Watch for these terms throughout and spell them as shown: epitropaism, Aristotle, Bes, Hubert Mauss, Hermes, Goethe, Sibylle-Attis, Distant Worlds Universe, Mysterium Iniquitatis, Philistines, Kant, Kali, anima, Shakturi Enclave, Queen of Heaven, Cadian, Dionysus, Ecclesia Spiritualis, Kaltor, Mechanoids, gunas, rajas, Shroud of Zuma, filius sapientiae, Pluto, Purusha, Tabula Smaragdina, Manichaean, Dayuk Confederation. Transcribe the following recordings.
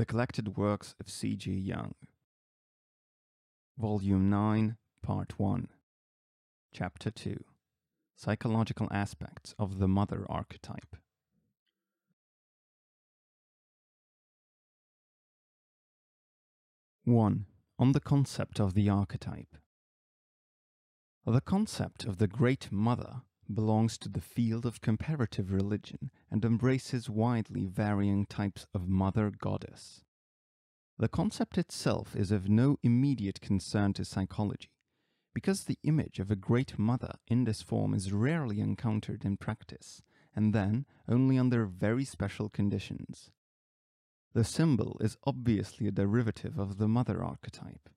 The Collected Works of C. G. Jung, Volume 9, Part 1, Chapter 2, Psychological Aspects of the Mother Archetype. (1) On the Concept of the Archetype. The concept of the Great Mother belongs to the field of comparative religion and embraces widely varying types of mother goddess. The concept itself is of no immediate concern to psychology, because the image of a great mother in this form is rarely encountered in practice, and then only under very special conditions. The symbol is obviously a derivative of the mother archetype.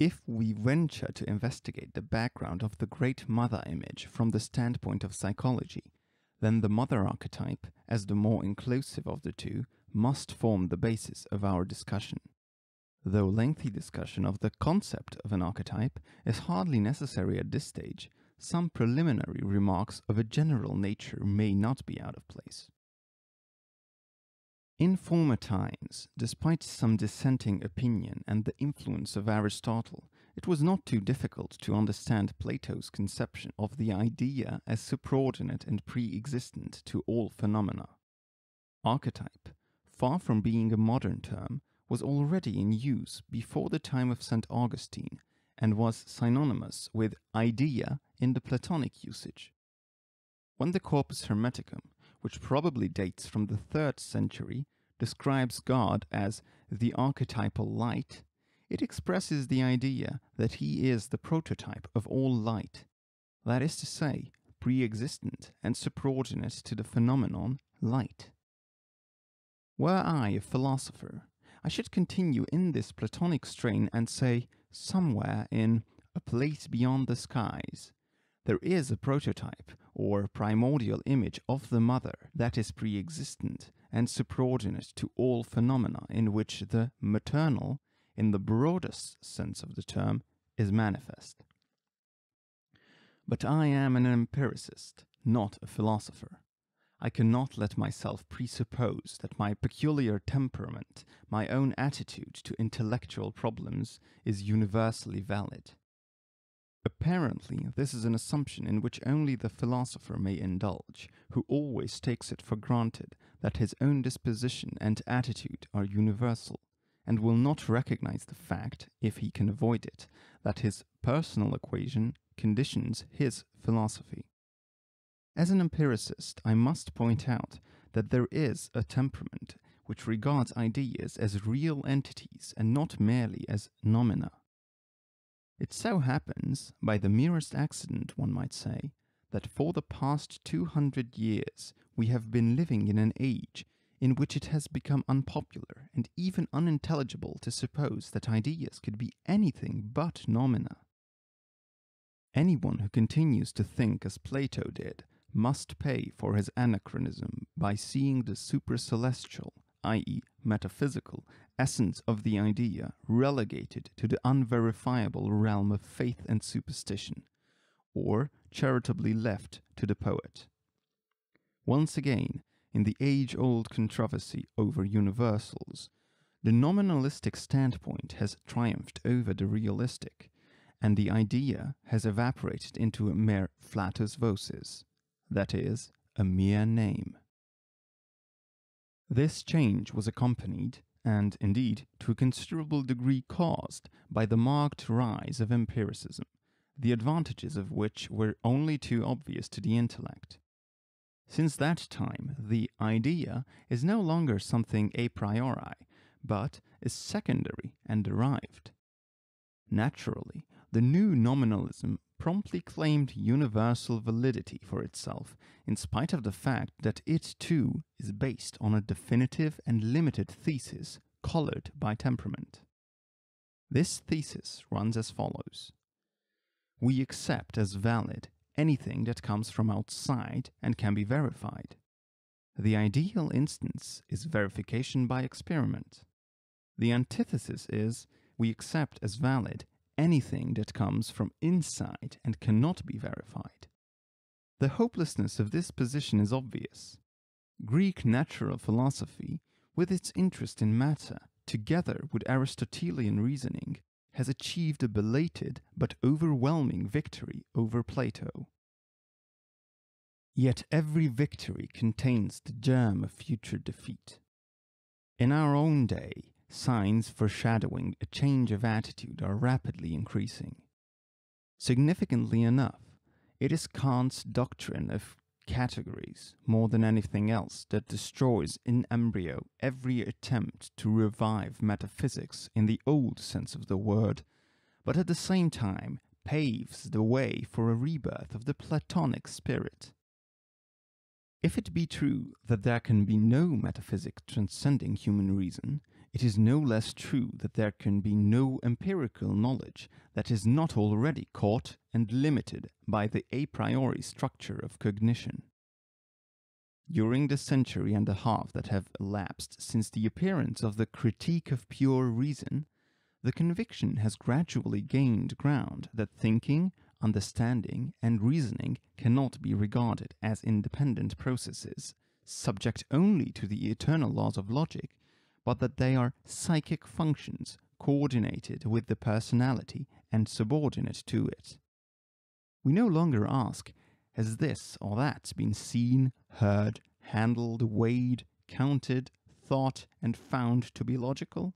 If we venture to investigate the background of the Great Mother image from the standpoint of psychology, then the Mother archetype, as the more inclusive of the two, must form the basis of our discussion. Though lengthy discussion of the concept of an archetype is hardly necessary at this stage, some preliminary remarks of a general nature may not be out of place. In former times, despite some dissenting opinion and the influence of Aristotle, it was not too difficult to understand Plato's conception of the idea as subordinate and pre-existent to all phenomena. Archetype, far from being a modern term, was already in use before the time of St. Augustine and was synonymous with idea in the Platonic usage. When the Corpus Hermeticum, which probably dates from the 3rd century, describes God as the archetypal light, it expresses the idea that he is the prototype of all light, that is to say, pre-existent and subordinate to the phenomenon light. Were I a philosopher, I should continue in this Platonic strain and say, somewhere in A Place Beyond the Skies, there is a prototype or primordial image of the mother that is pre-existent and subordinate to all phenomena in which the maternal, in the broadest sense of the term, is manifest. But I am an empiricist, not a philosopher. I cannot let myself presuppose that my peculiar temperament, my own attitude to intellectual problems, is universally valid. Apparently, this is an assumption in which only the philosopher may indulge, who always takes it for granted that his own disposition and attitude are universal, and will not recognize the fact, if he can avoid it, that his personal equation conditions his philosophy. As an empiricist, I must point out that there is a temperament which regards ideas as real entities and not merely as nomina. It so happens, by the merest accident one might say, that for the past 200 years we have been living in an age in which it has become unpopular and even unintelligible to suppose that ideas could be anything but nomina. Anyone who continues to think as Plato did must pay for his anachronism by seeing the supercelestial, i.e. metaphysical, essence of the idea relegated to the unverifiable realm of faith and superstition, or charitably left to the poet. Once again, in the age-old controversy over universals, the nominalistic standpoint has triumphed over the realistic, and the idea has evaporated into a mere flatus vocis, that is, a mere name. This change was accompanied, and indeed to a considerable degree caused, by the marked rise of empiricism, the advantages of which were only too obvious to the intellect. Since that time, the idea is no longer something a priori, but is secondary and derived. Naturally, the new nominalism promptly claimed universal validity for itself, in spite of the fact that it too is based on a definitive and limited thesis colored by temperament. This thesis runs as follows. We accept as valid anything that comes from outside and can be verified. The ideal instance is verification by experiment. The antithesis is we accept as valid anything that comes from inside and cannot be verified. The hopelessness of this position is obvious. Greek natural philosophy with its interest in matter, together with Aristotelian reasoning, has achieved a belated but overwhelming victory over Plato. Yet every victory contains the germ of future defeat. In our own day, signs foreshadowing a change of attitude are rapidly increasing. Significantly enough, it is Kant's doctrine of categories, more than anything else, that destroys in embryo every attempt to revive metaphysics in the old sense of the word, but at the same time paves the way for a rebirth of the Platonic spirit. If it be true that there can be no metaphysic transcending human reason, it is no less true that there can be no empirical knowledge that is not already caught and limited by the a priori structure of cognition. During the century and a half that have elapsed since the appearance of the Critique of Pure Reason, the conviction has gradually gained ground that thinking, understanding, and reasoning cannot be regarded as independent processes, subject only to the eternal laws of logic, but that they are psychic functions coordinated with the personality and subordinate to it. We no longer ask, has this or that been seen, heard, handled, weighed, counted, thought, and found to be logical?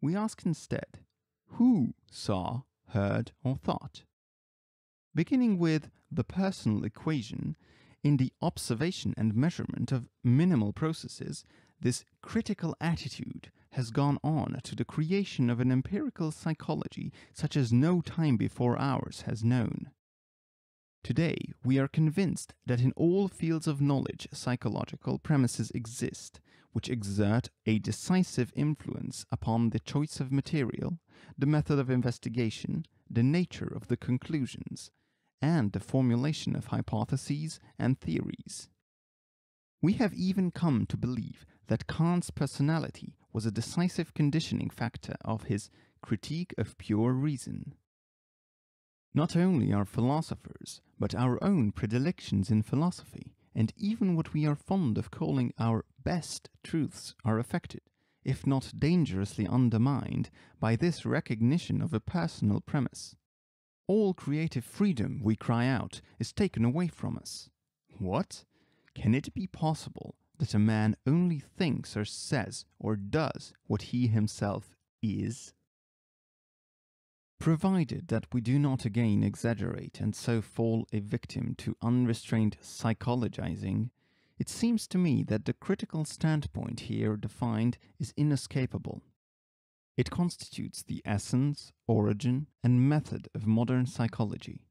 We ask instead, who saw, heard, or thought? Beginning with the personal equation, in the observation and measurement of minimal processes, this critical attitude has gone on to the creation of an empirical psychology such as no time before ours has known. Today, we are convinced that in all fields of knowledge psychological premises exist, which exert a decisive influence upon the choice of material, the method of investigation, the nature of the conclusions, and the formulation of hypotheses and theories. We have even come to believe that Kant's personality was a decisive conditioning factor of his Critique of Pure Reason. Not only our philosophers, but our own predilections in philosophy, and even what we are fond of calling our best truths, are affected, if not dangerously undermined, by this recognition of a personal premise. All creative freedom, we cry out, is taken away from us. What? Can it be possible that a man only thinks or says or does what he himself is? Provided that we do not again exaggerate and so fall a victim to unrestrained psychologizing, it seems to me that the critical standpoint here defined is inescapable. It constitutes the essence, origin, and method of modern psychology.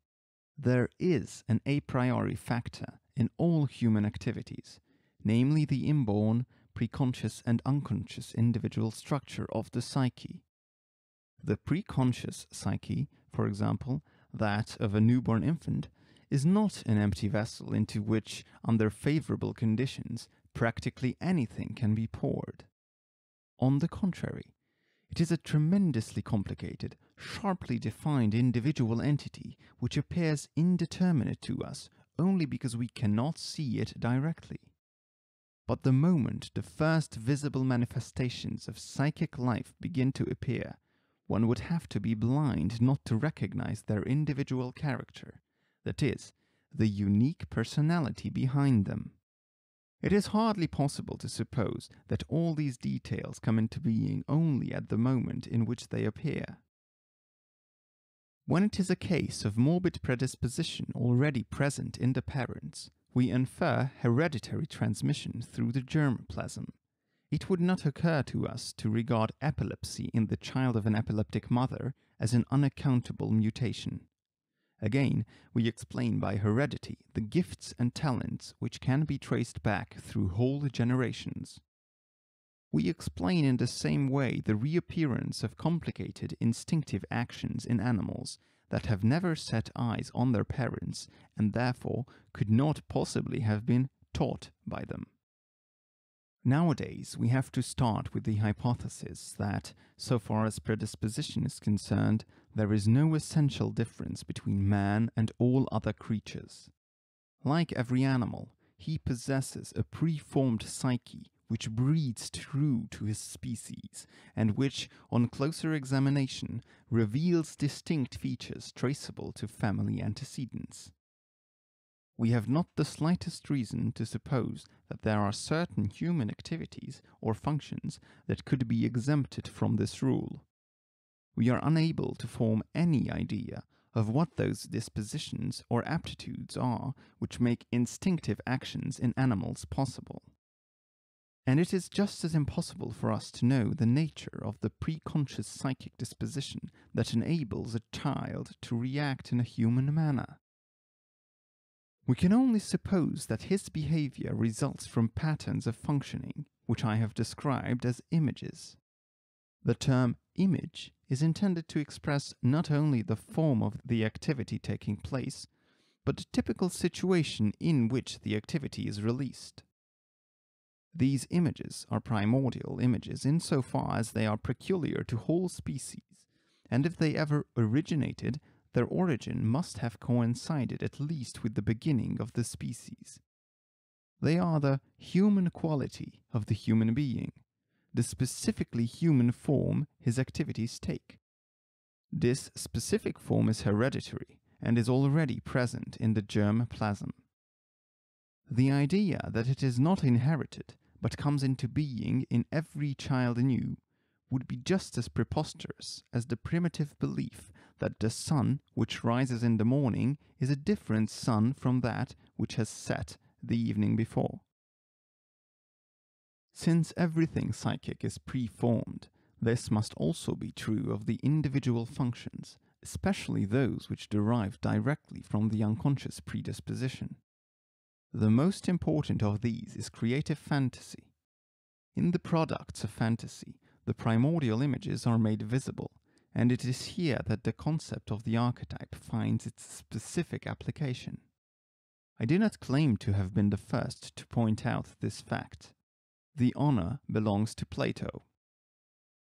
There is an a priori factor in all human activities, namely the inborn, preconscious and unconscious individual structure of the psyche. The preconscious psyche, for example, that of a newborn infant, is not an empty vessel into which, under favorable conditions, practically anything can be poured. On the contrary, it is a tremendously complicated, sharply defined individual entity which appears indeterminate to us only because we cannot see it directly. But the moment the first visible manifestations of psychic life begin to appear, one would have to be blind not to recognize their individual character, that is, the unique personality behind them. It is hardly possible to suppose that all these details come into being only at the moment in which they appear. When it is a case of morbid predisposition already present in the parents, we infer hereditary transmission through the germplasm. It would not occur to us to regard epilepsy in the child of an epileptic mother as an unaccountable mutation. Again, we explain by heredity the gifts and talents which can be traced back through whole generations. We explain in the same way the reappearance of complicated instinctive actions in animals that have never set eyes on their parents and therefore could not possibly have been taught by them. Nowadays, we have to start with the hypothesis that, so far as predisposition is concerned, there is no essential difference between man and all other creatures. Like every animal, he possesses a preformed psyche which breathes true to his species, and which, on closer examination, reveals distinct features traceable to family antecedents. We have not the slightest reason to suppose that there are certain human activities or functions that could be exempted from this rule. We are unable to form any idea of what those dispositions or aptitudes are which make instinctive actions in animals possible. And it is just as impossible for us to know the nature of the preconscious psychic disposition that enables a child to react in a human manner. We can only suppose that his behavior results from patterns of functioning, which I have described as images. The term image is intended to express not only the form of the activity taking place, but the typical situation in which the activity is released. These images are primordial images insofar as they are peculiar to whole species, and if they ever originated, their origin must have coincided at least with the beginning of the species. They are the human quality of the human being, the specifically human form his activities take. This specific form is hereditary and is already present in the germ plasm. The idea that it is not inherited but comes into being in every child anew would be just as preposterous as the primitive belief that the sun which rises in the morning is a different sun from that which has set the evening before. Since everything psychic is preformed, this must also be true of the individual functions, especially those which derive directly from the unconscious predisposition. The most important of these is creative fantasy. In the products of fantasy, the primordial images are made visible, and it is here that the concept of the archetype finds its specific application. I do not claim to have been the first to point out this fact. The honor belongs to Plato,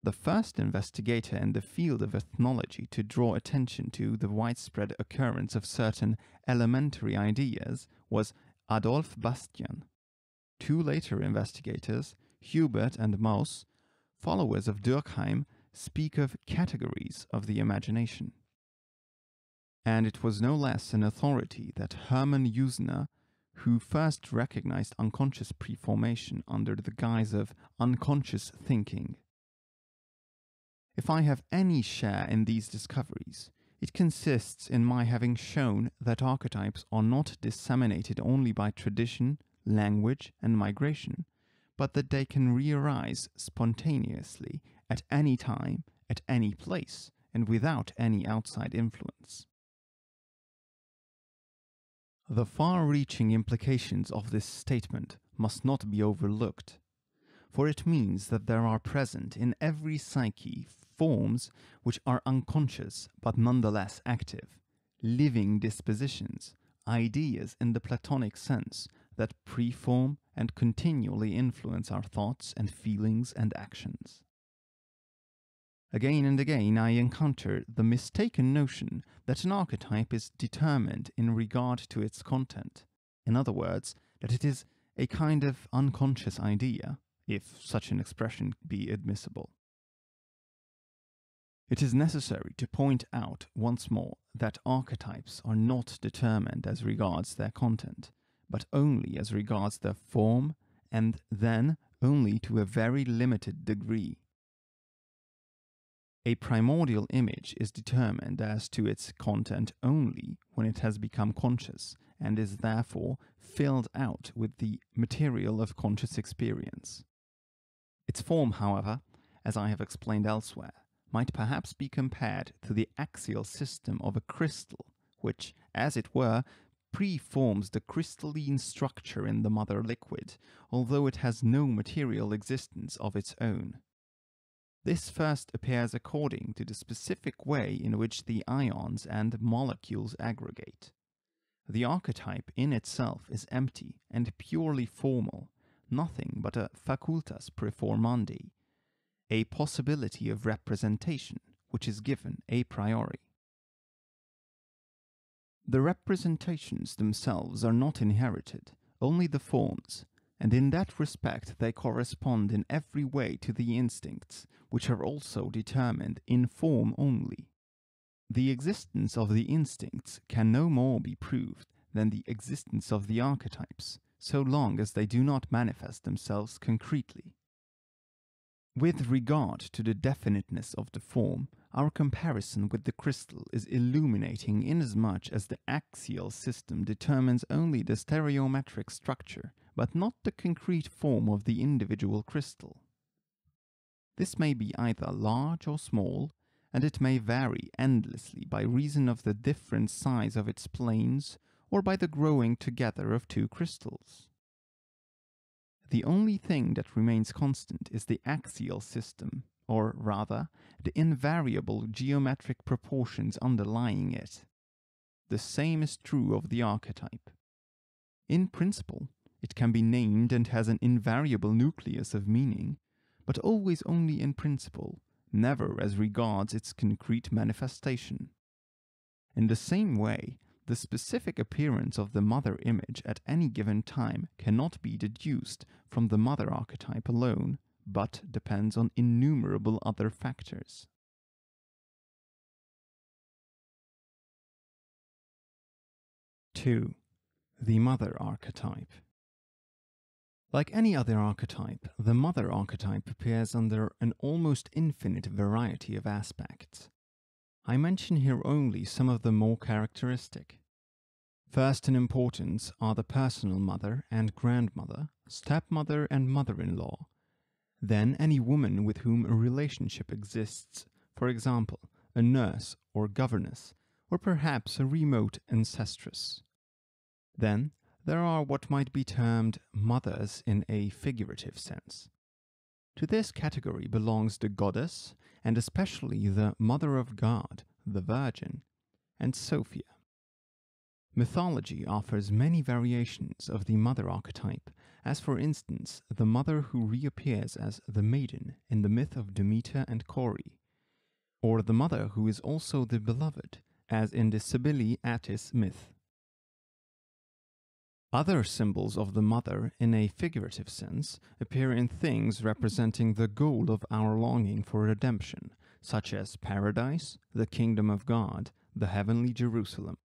the first investigator in the field of ethnology to draw attention to the widespread occurrence of certain elementary ideas was Adolf Bastian. Two later investigators, Hubert and Mauss, followers of Durkheim, speak of categories of the imagination. And it was no less an authority that Hermann Usener, who first recognized unconscious preformation under the guise of unconscious thinking. If I have any share in these discoveries, it consists in my having shown that archetypes are not disseminated only by tradition, language, and migration, but that they can re-arise spontaneously at any time, at any place, and without any outside influence. The far-reaching implications of this statement must not be overlooked, for it means that there are present in every psyche forms which are unconscious but nonetheless active, living dispositions, ideas in the Platonic sense that preform and continually influence our thoughts and feelings and actions. Again and again I encounter the mistaken notion that an archetype is determined in regard to its content, in other words, that it is a kind of unconscious idea, if such an expression be admissible. It is necessary to point out once more that archetypes are not determined as regards their content, but only as regards their form, and then only to a very limited degree. A primordial image is determined as to its content only when it has become conscious, and is therefore filled out with the material of conscious experience. Its form, however, as I have explained elsewhere, might perhaps be compared to the axial system of a crystal, which, as it were, preforms the crystalline structure in the mother liquid, although it has no material existence of its own. This first appears according to the specific way in which the ions and molecules aggregate. The archetype in itself is empty and purely formal, nothing but a facultas preformandi, a possibility of representation which is given a priori. The representations themselves are not inherited, only the forms, and in that respect they correspond in every way to the instincts, which are also determined in form only. The existence of the instincts can no more be proved than the existence of the archetypes, so long as they do not manifest themselves concretely. With regard to the definiteness of the form, our comparison with the crystal is illuminating inasmuch as the axial system determines only the stereometric structure, but not the concrete form of the individual crystal. This may be either large or small, and it may vary endlessly by reason of the different size of its planes or by the growing together of two crystals. The only thing that remains constant is the axial system, or rather, the invariable geometric proportions underlying it. The same is true of the archetype. In principle, it can be named and has an invariable nucleus of meaning, but always only in principle, never as regards its concrete manifestation. In the same way, the specific appearance of the mother image at any given time cannot be deduced from the mother archetype alone, but depends on innumerable other factors. (2) The mother archetype. Like any other archetype, the mother archetype appears under an almost infinite variety of aspects. I mention here only some of the more characteristic. First in importance are the personal mother and grandmother, stepmother and mother-in-law. Then any woman with whom a relationship exists, for example, a nurse or governess, or perhaps a remote ancestress. Then there are what might be termed mothers in a figurative sense. To this category belongs the goddess, and especially the Mother of God, the Virgin, and Sophia. Mythology offers many variations of the mother archetype, as for instance, the mother who reappears as the maiden in the myth of Demeter and Kore, or the mother who is also the beloved, as in the Sibylle-Attis myth. Other symbols of the mother, in a figurative sense, appear in things representing the goal of our longing for redemption, such as paradise, the kingdom of God, the heavenly Jerusalem.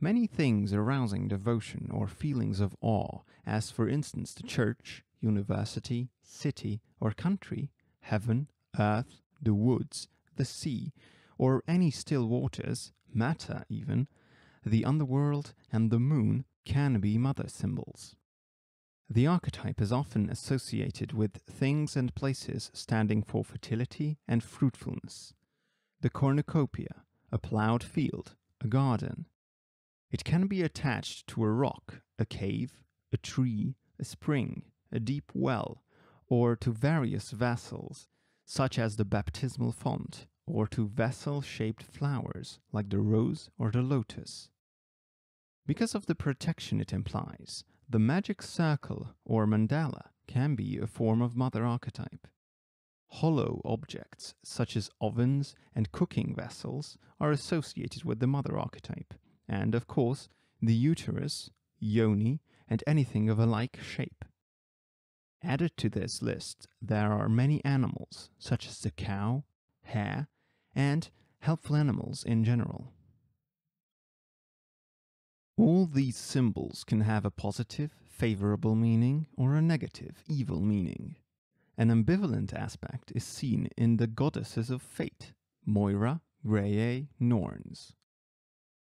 Many things arousing devotion or feelings of awe, as for instance the church, university, city or country, heaven, earth, the woods, the sea, or any still waters, matter even, the underworld and the moon, can be mother symbols. The archetype is often associated with things and places standing for fertility and fruitfulness. The cornucopia, a ploughed field, a garden. It can be attached to a rock, a cave, a tree, a spring, a deep well, or to various vessels, such as the baptismal font, or to vessel-shaped flowers, like the rose or the lotus. Because of the protection it implies, the magic circle or mandala can be a form of mother archetype. Hollow objects, such as ovens and cooking vessels, are associated with the mother archetype, and, of course, the uterus, yoni, and anything of a like shape. Added to this list, there are many animals, such as the cow, hare, and helpful animals in general. All these symbols can have a positive, favorable meaning or a negative, evil meaning. An ambivalent aspect is seen in the goddesses of fate, Moira, Gree, Norns.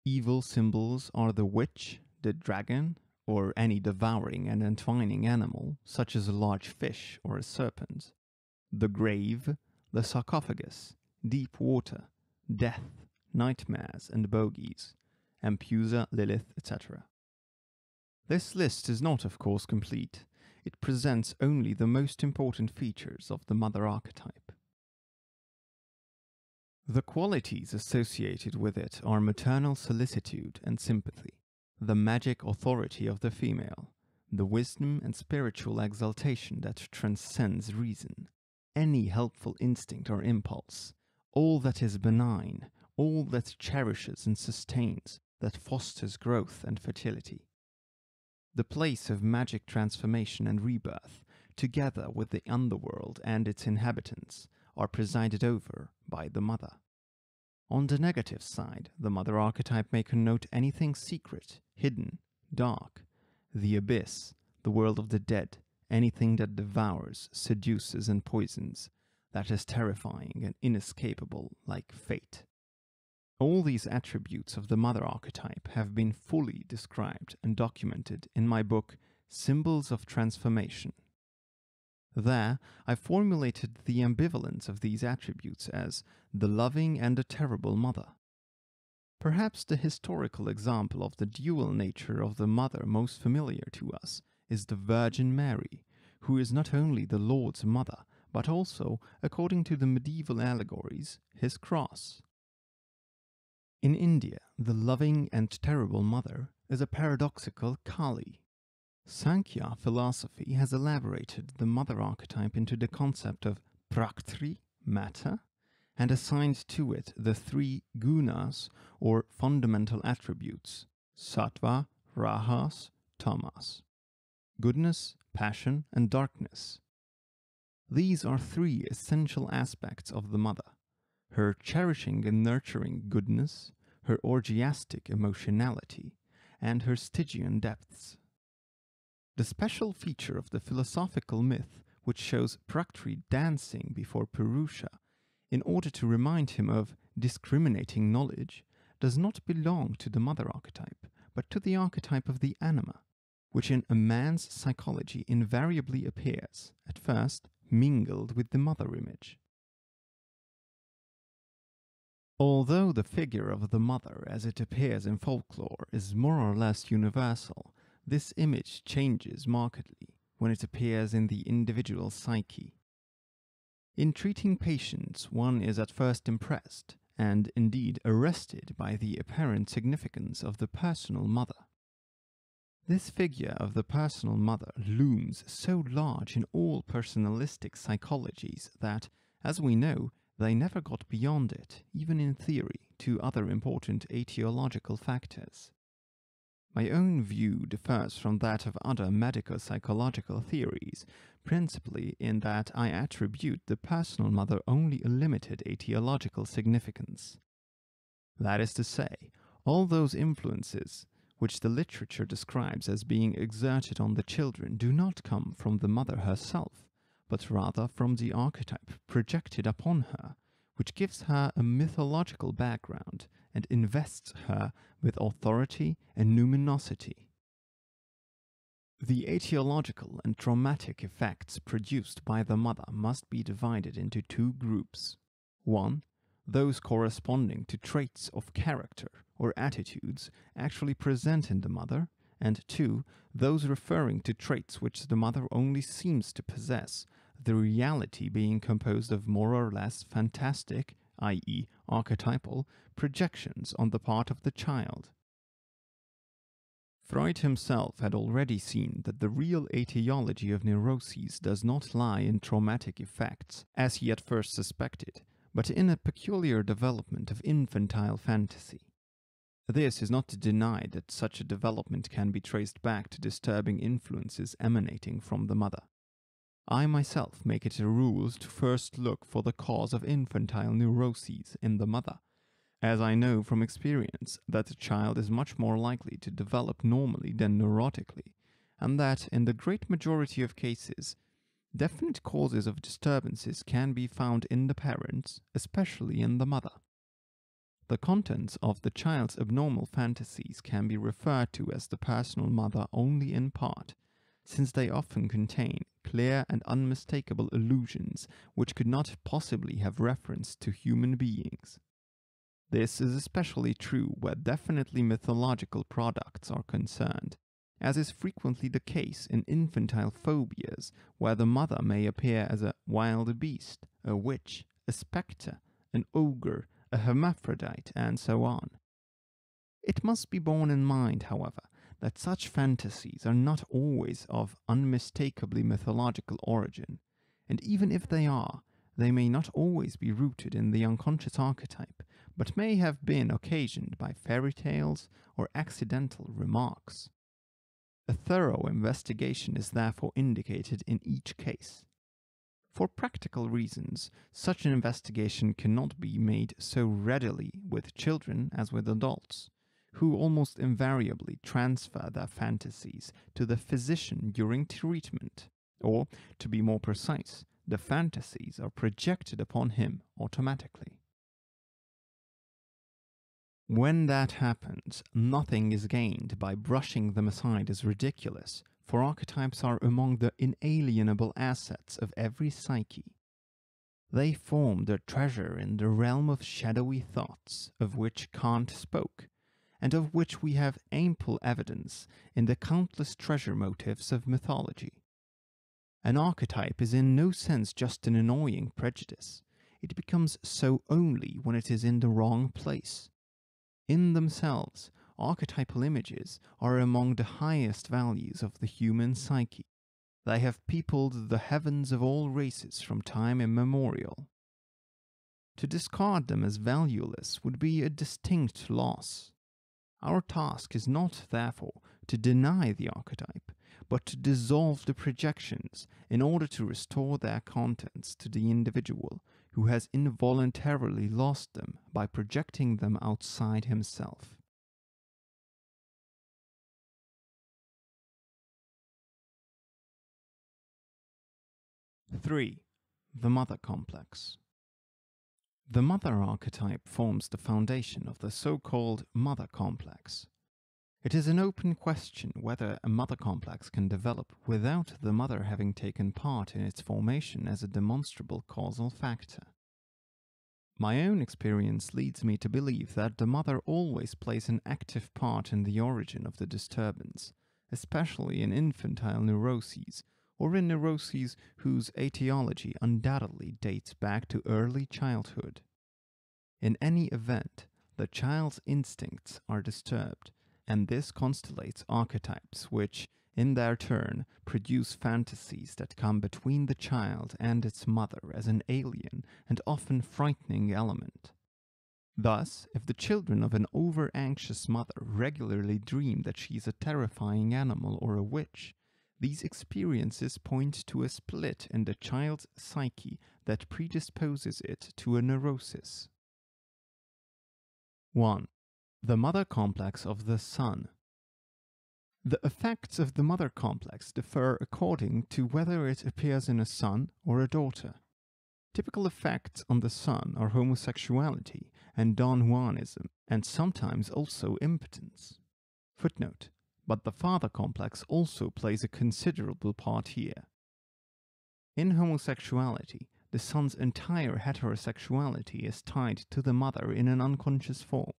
Evil symbols are the witch, the dragon, or any devouring and entwining animal, such as a large fish or a serpent, the grave, the sarcophagus, deep water, death, nightmares and bogies. Empusa, Lilith, etc. This list is not, of course, complete. It presents only the most important features of the mother archetype. The qualities associated with it are maternal solicitude and sympathy, the magic authority of the female, the wisdom and spiritual exaltation that transcends reason, any helpful instinct or impulse, all that is benign, all that cherishes and sustains, that fosters growth and fertility. the place of magic transformation and rebirth, together with the underworld and its inhabitants, are presided over by the mother. On the negative side, the mother archetype may connote anything secret, hidden, dark, the abyss, the world of the dead, anything that devours, seduces, and poisons, that is terrifying and inescapable like fate. All these attributes of the mother archetype have been fully described and documented in my book, Symbols of Transformation. There, I formulated the ambivalence of these attributes as the loving and the terrible mother. Perhaps the historical example of the dual nature of the mother most familiar to us is the Virgin Mary, who is not only the Lord's mother, but also, according to the medieval allegories, his cross. In India, the loving and terrible mother is a paradoxical Kali. Sankhya philosophy has elaborated the mother archetype into the concept of prakriti, matter, and assigned to it the three gunas, or fundamental attributes, sattva, rajas, tamas, goodness, passion, and darkness. These are three essential aspects of the mother: her cherishing and nurturing goodness, her orgiastic emotionality, and her Stygian depths. The special feature of the philosophical myth, which shows Prakriti dancing before Purusha in order to remind him of discriminating knowledge, does not belong to the mother archetype, but to the archetype of the anima, which in a man's psychology invariably appears, at first mingled with the mother image. Although the figure of the mother as it appears in folklore is more or less universal, this image changes markedly when it appears in the individual psyche. In treating patients, one is at first impressed, and indeed arrested, by the apparent significance of the personal mother. This figure of the personal mother looms so large in all personalistic psychologies that, as we know, they never got beyond it, even in theory, to other important aetiological factors. My own view differs from that of other medico-psychological theories, principally in that I attribute the personal mother only a limited aetiological significance. That is to say, all those influences which the literature describes as being exerted on the children do not come from the mother herself, but rather from the archetype projected upon her, which gives her a mythological background and invests her with authority and numinosity. The aetiological and traumatic effects produced by the mother must be divided into two groups. One, those corresponding to traits of character or attitudes actually present in the mother, and two, those referring to traits which the mother only seems to possess, the reality being composed of more or less fantastic, i.e. archetypal, projections on the part of the child. Freud himself had already seen that the real aetiology of neuroses does not lie in traumatic effects, as he at first suspected, but in a peculiar development of infantile fantasy. This is not to deny that such a development can be traced back to disturbing influences emanating from the mother. I myself make it a rule to first look for the cause of infantile neuroses in the mother, as I know from experience that the child is much more likely to develop normally than neurotically, and that, in the great majority of cases, definite causes of disturbances can be found in the parents, especially in the mother. The contents of the child's abnormal fantasies can be referred to as the personal mother only in part, since they often contain clear and unmistakable allusions which could not possibly have reference to human beings. This is especially true where definitely mythological products are concerned, as is frequently the case in infantile phobias, where the mother may appear as a wild beast, a witch, a spectre, an ogre, a hermaphrodite, and so on. It must be borne in mind, however, that such fantasies are not always of unmistakably mythological origin, and even if they are, they may not always be rooted in the unconscious archetype, but may have been occasioned by fairy tales or accidental remarks. A thorough investigation is therefore indicated in each case. For practical reasons, such an investigation cannot be made so readily with children as with adults, who almost invariably transfer their fantasies to the physician during treatment, or, to be more precise, the fantasies are projected upon him automatically. When that happens, nothing is gained by brushing them aside as ridiculous, for archetypes are among the inalienable assets of every psyche. They form the treasure in the realm of shadowy thoughts, of which Kant spoke, and of which we have ample evidence in the countless treasure motifs of mythology. An archetype is in no sense just an annoying prejudice. It becomes so only when it is in the wrong place. In themselves, archetypal images are among the highest values of the human psyche. They have peopled the heavens of all races from time immemorial. To discard them as valueless would be a distinct loss. Our task is not, therefore, to deny the archetype, but to dissolve the projections in order to restore their contents to the individual who has involuntarily lost them by projecting them outside himself. (3) The Mother Complex. The mother archetype forms the foundation of the so-called mother complex. It is an open question whether a mother complex can develop without the mother having taken part in its formation as a demonstrable causal factor. My own experience leads me to believe that the mother always plays an active part in the origin of the disturbance, especially in infantile neuroses, or in neuroses whose etiology undoubtedly dates back to early childhood. In any event, the child's instincts are disturbed, and this constellates archetypes which, in their turn, produce fantasies that come between the child and its mother as an alien and often frightening element. Thus, if the children of an over-anxious mother regularly dream that she is a terrifying animal or a witch, these experiences point to a split in the child's psyche that predisposes it to a neurosis. 1. The mother complex of the son. The effects of the mother complex differ according to whether it appears in a son or a daughter. Typical effects on the son are homosexuality and Don Juanism, and sometimes also impotence. Footnote. But the father complex also plays a considerable part here. In homosexuality, the son's entire heterosexuality is tied to the mother in an unconscious form.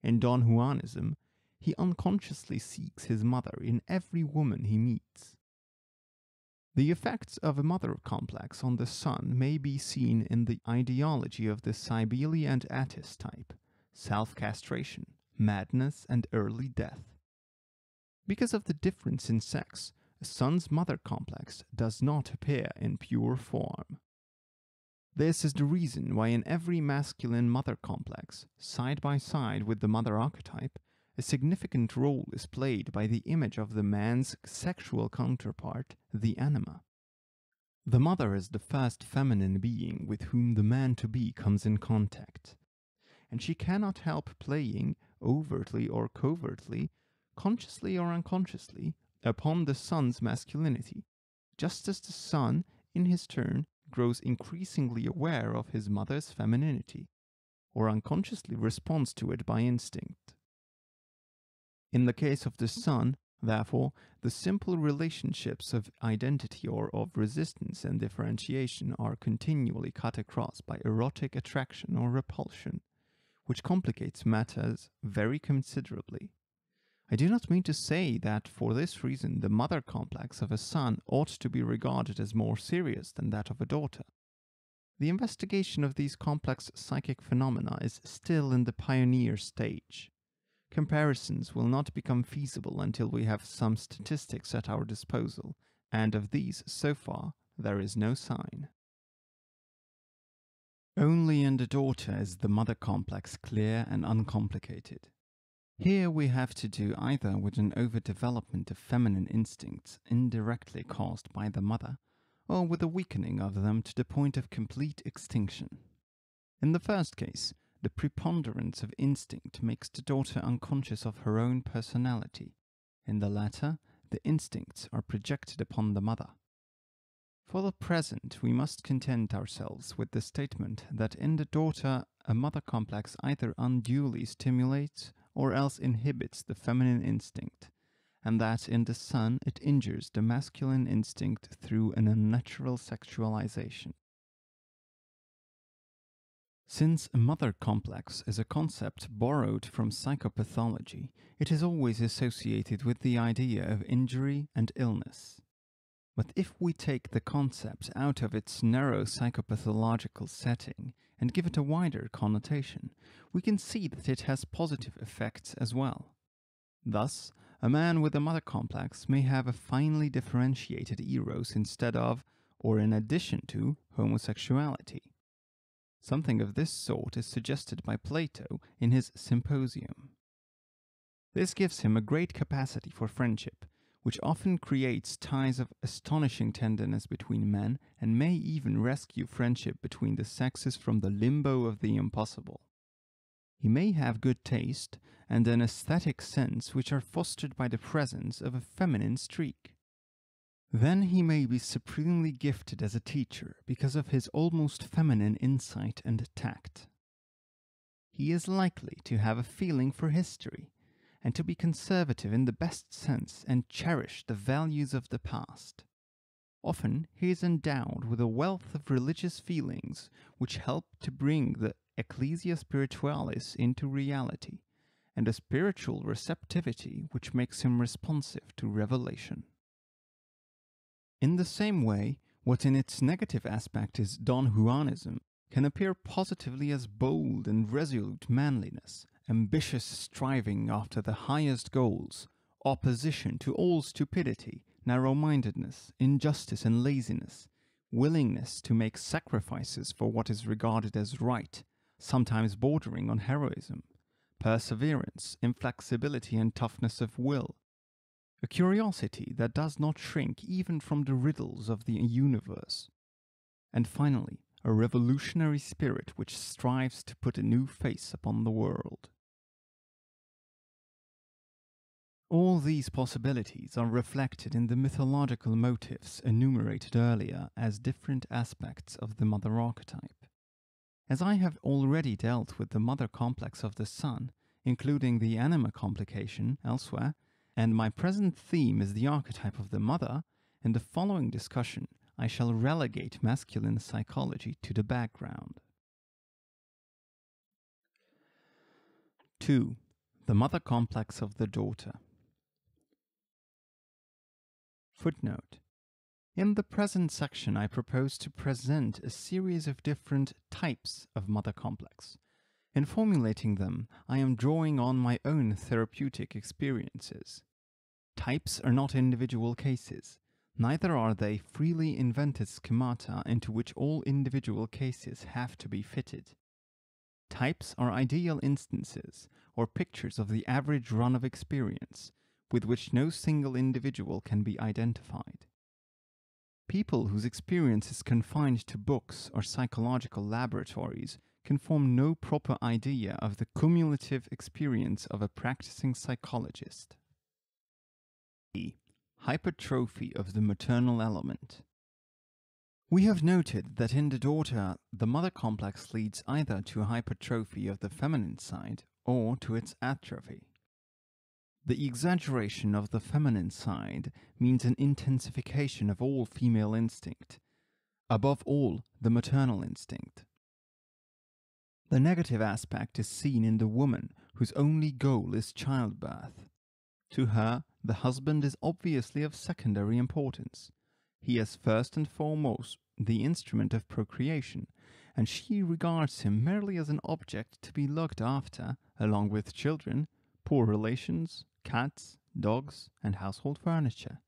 In Don Juanism, he unconsciously seeks his mother in every woman he meets. The effects of a mother complex on the son may be seen in the ideology of the Sibylle-Attis type, self-castration, madness, and early death. Because of the difference in sex, a son's mother complex does not appear in pure form. This is the reason why in every masculine mother complex, side by side with the mother archetype, a significant role is played by the image of the man's sexual counterpart, the anima. The mother is the first feminine being with whom the man-to-be comes in contact, and she cannot help playing, overtly or covertly, consciously or unconsciously, upon the son's masculinity, just as the son, in his turn, grows increasingly aware of his mother's femininity, or unconsciously responds to it by instinct. In the case of the son, therefore, the simple relationships of identity or of resistance and differentiation are continually cut across by erotic attraction or repulsion, which complicates matters very considerably. I do not mean to say that for this reason the mother complex of a son ought to be regarded as more serious than that of a daughter. The investigation of these complex psychic phenomena is still in the pioneer stage. Comparisons will not become feasible until we have some statistics at our disposal, and of these, so far, there is no sign. Only in the daughter is the mother complex clear and uncomplicated. Here we have to do either with an overdevelopment of feminine instincts indirectly caused by the mother, or with a weakening of them to the point of complete extinction. In the first case, the preponderance of instinct makes the daughter unconscious of her own personality. In the latter, the instincts are projected upon the mother. For the present, we must content ourselves with the statement that in the daughter, a mother complex either unduly stimulates or else inhibits the feminine instinct, and that in the son it injures the masculine instinct through an unnatural sexualization. Since a mother complex is a concept borrowed from psychopathology, it is always associated with the idea of injury and illness. But if we take the concept out of its narrow psychopathological setting and give it a wider connotation, we can see that it has positive effects as well. Thus, a man with a mother complex may have a finely differentiated eros instead of, or in addition to, homosexuality. Something of this sort is suggested by Plato in his Symposium. This gives him a great capacity for friendship, which often creates ties of astonishing tenderness between men and may even rescue friendship between the sexes from the limbo of the impossible. He may have good taste and an aesthetic sense which are fostered by the presence of a feminine streak. Then he may be supremely gifted as a teacher because of his almost feminine insight and tact. He is likely to have a feeling for history, and to be conservative in the best sense and cherish the values of the past. Often he is endowed with a wealth of religious feelings which help to bring the ecclesia spiritualis into reality, and a spiritual receptivity which makes him responsive to revelation. In the same way, what in its negative aspect is Don Juanism can appear positively as bold and resolute manliness, ambitious striving after the highest goals, opposition to all stupidity, narrow-mindedness, injustice and laziness, willingness to make sacrifices for what is regarded as right, sometimes bordering on heroism, perseverance, inflexibility and toughness of will, a curiosity that does not shrink even from the riddles of the universe, and finally, a revolutionary spirit which strives to put a new face upon the world. All these possibilities are reflected in the mythological motifs enumerated earlier as different aspects of the mother archetype. As I have already dealt with the mother complex of the sun, including the anima complication elsewhere, and my present theme is the archetype of the mother, in the following discussion I shall relegate masculine psychology to the background. 2. The mother complex of the daughter. Footnote. In the present section I propose to present a series of different types of mother complex. In formulating them, I am drawing on my own therapeutic experiences. Types are not individual cases. Neither are they freely invented schemata into which all individual cases have to be fitted. Types are ideal instances, or pictures of the average run of experience, with which no single individual can be identified. People whose experience is confined to books or psychological laboratories can form no proper idea of the cumulative experience of a practicing psychologist. E. Hypertrophy of the maternal element. We have noted that in the daughter, the mother complex leads either to a hypertrophy of the feminine side or to its atrophy. The exaggeration of the feminine side means an intensification of all female instinct, above all the maternal instinct. The negative aspect is seen in the woman whose only goal is childbirth. To her, the husband is obviously of secondary importance. He is first and foremost the instrument of procreation, and she regards him merely as an object to be looked after, along with children, poor relations, cats, dogs, and household furniture.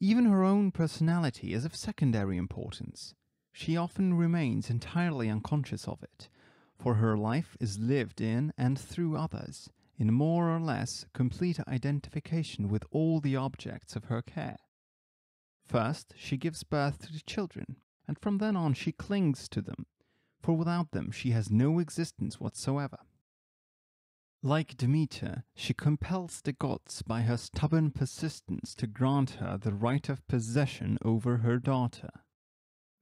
Even her own personality is of secondary importance. She often remains entirely unconscious of it, for her life is lived in and through others, in more or less complete identification with all the objects of her care. First, she gives birth to the children, and from then on she clings to them, for without them she has no existence whatsoever. Like Demeter, she compels the gods by her stubborn persistence to grant her the right of possession over her daughter.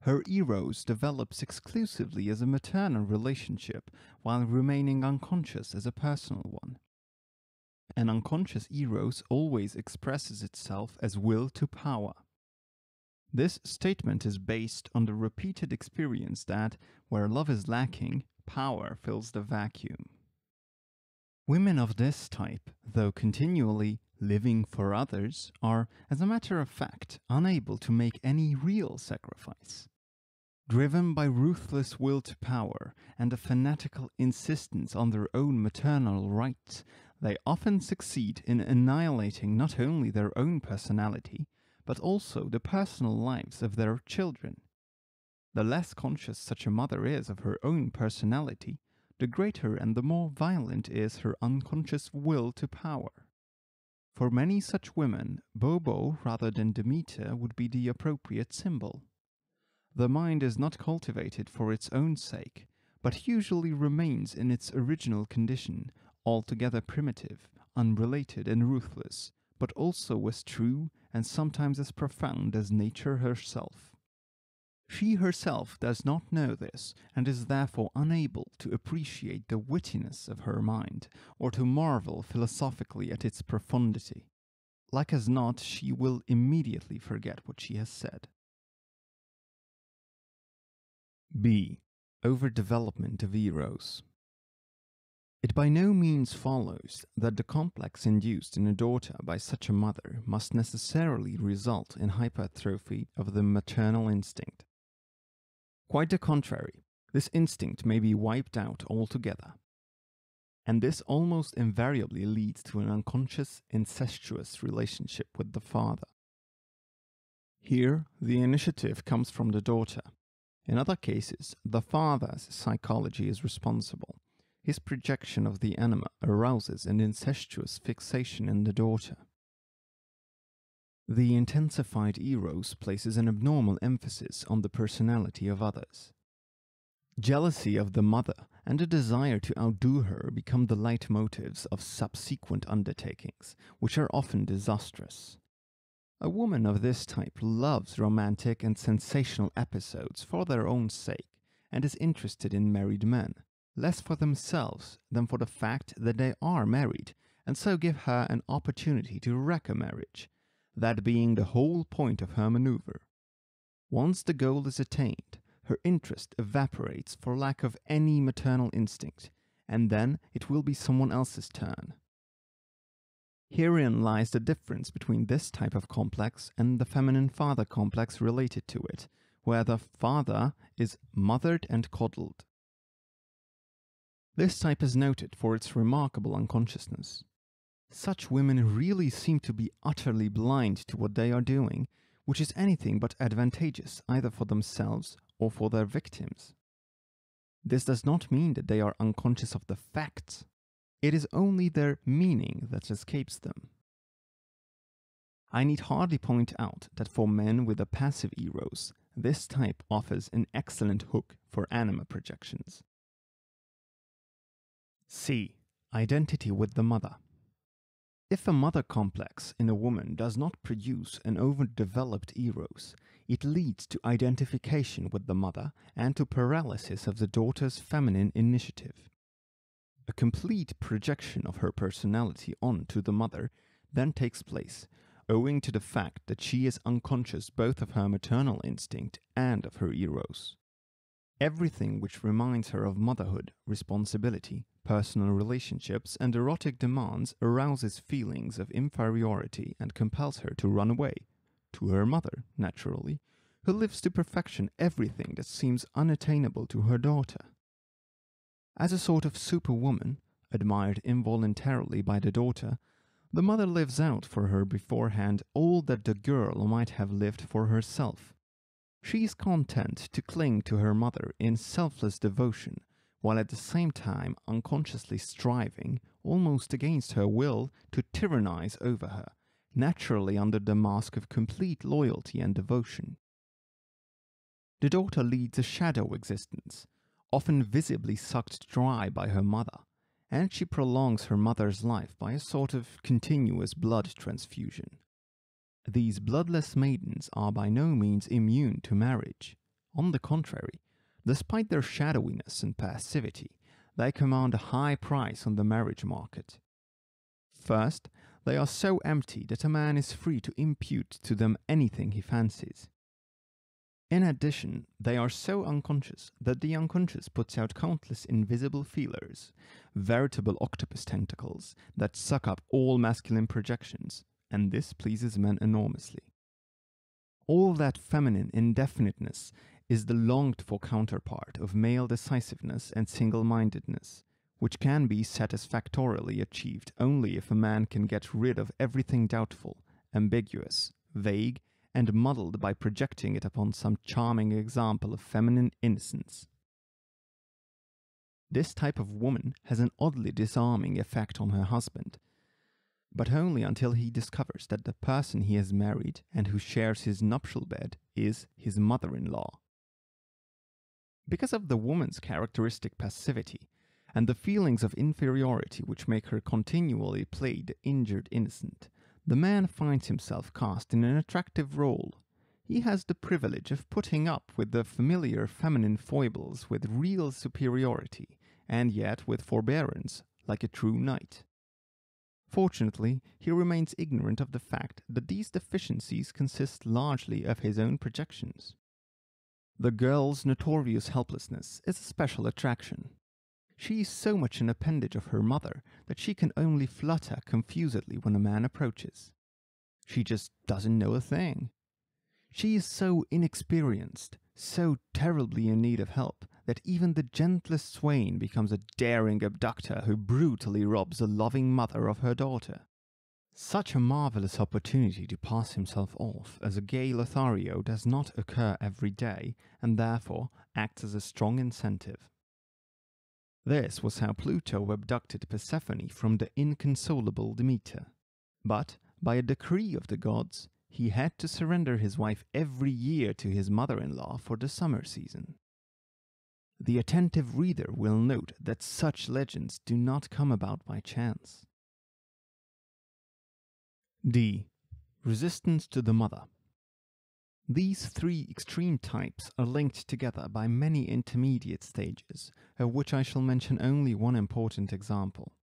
Her eros develops exclusively as a maternal relationship while remaining unconscious as a personal one. An unconscious eros always expresses itself as will to power. This statement is based on the repeated experience that, where love is lacking, power fills the vacuum. Women of this type, though continually living for others, are, as a matter of fact, unable to make any real sacrifice. Driven by ruthless will to power and a fanatical insistence on their own maternal rights, they often succeed in annihilating not only their own personality, but also the personal lives of their children. The less conscious such a mother is of her own personality, the greater and the more violent is her unconscious will to power. For many such women, Bobo rather than Demeter would be the appropriate symbol. The mind is not cultivated for its own sake, but usually remains in its original condition, altogether primitive, unrelated and ruthless, but also as true and sometimes as profound as nature herself. She herself does not know this, and is therefore unable to appreciate the wittiness of her mind, or to marvel philosophically at its profundity. Like as not, she will immediately forget what she has said. B. Overdevelopment of eros. It by no means follows that the complex induced in a daughter by such a mother must necessarily result in hypertrophy of the maternal instinct. Quite the contrary, this instinct may be wiped out altogether. And this almost invariably leads to an unconscious, incestuous relationship with the father. Here, the initiative comes from the daughter. In other cases, the father's psychology is responsible. His projection of the anima arouses an incestuous fixation in the daughter. The intensified eros places an abnormal emphasis on the personality of others. Jealousy of the mother and a desire to outdo her become the leitmotifs of subsequent undertakings, which are often disastrous. A woman of this type loves romantic and sensational episodes for their own sake and is interested in married men, less for themselves than for the fact that they are married and so give her an opportunity to wreck a marriage, that being the whole point of her maneuver. Once the goal is attained, her interest evaporates for lack of any maternal instinct, and then it will be someone else's turn. Herein lies the difference between this type of complex and the feminine father complex related to it, where the father is mothered and coddled. This type is noted for its remarkable unconsciousness. Such women really seem to be utterly blind to what they are doing, which is anything but advantageous either for themselves or for their victims. This does not mean that they are unconscious of the facts. It is only their meaning that escapes them. I need hardly point out that for men with a passive eros, this type offers an excellent hook for anima projections. C. Identity with the mother. If a mother complex in a woman does not produce an overdeveloped eros, it leads to identification with the mother and to paralysis of the daughter's feminine initiative. A complete projection of her personality onto the mother then takes place, owing to the fact that she is unconscious both of her maternal instinct and of her eros. Everything which reminds her of motherhood, responsibility, personal relationships and erotic demands arouses feelings of inferiority and compels her to run away, to her mother, naturally, who lives to perfection everything that seems unattainable to her daughter. As a sort of superwoman, admired involuntarily by the daughter, the mother lives out for her beforehand all that the girl might have lived for herself. She is content to cling to her mother in selfless devotion, while at the same time unconsciously striving, almost against her will, to tyrannize over her, naturally under the mask of complete loyalty and devotion. The daughter leads a shadow existence, often visibly sucked dry by her mother, and she prolongs her mother's life by a sort of continuous blood transfusion. These bloodless maidens are by no means immune to marriage. On the contrary, despite their shadowiness and passivity, they command a high price on the marriage market. First, they are so empty that a man is free to impute to them anything he fancies. In addition, they are so unconscious that the unconscious puts out countless invisible feelers, veritable octopus tentacles that suck up all masculine projections, and this pleases men enormously. All that feminine indefiniteness is the longed-for counterpart of male decisiveness and single-mindedness, which can be satisfactorily achieved only if a man can get rid of everything doubtful, ambiguous, vague, and muddled by projecting it upon some charming example of feminine innocence. This type of woman has an oddly disarming effect on her husband, but only until he discovers that the person he has married and who shares his nuptial bed is his mother-in-law. Because of the woman's characteristic passivity, and the feelings of inferiority which make her continually play the injured innocent, the man finds himself cast in an attractive role. He has the privilege of putting up with the familiar feminine foibles with real superiority, and yet with forbearance, like a true knight. Fortunately, he remains ignorant of the fact that these deficiencies consist largely of his own projections. The girl's notorious helplessness is a special attraction. She is so much an appendage of her mother that she can only flutter confusedly when a man approaches. She just doesn't know a thing. She is so inexperienced, so terribly in need of help, that even the gentlest swain becomes a daring abductor who brutally robs a loving mother of her daughter. Such a marvelous opportunity to pass himself off as a gay Lothario does not occur every day, and therefore acts as a strong incentive. This was how Pluto abducted Persephone from the inconsolable Demeter. But, by a decree of the gods, he had to surrender his wife every year to his mother-in-law for the summer season. The attentive reader will note that such legends do not come about by chance. D. Resistance to the mother. These three extreme types are linked together by many intermediate stages, of which I shall mention only one important example.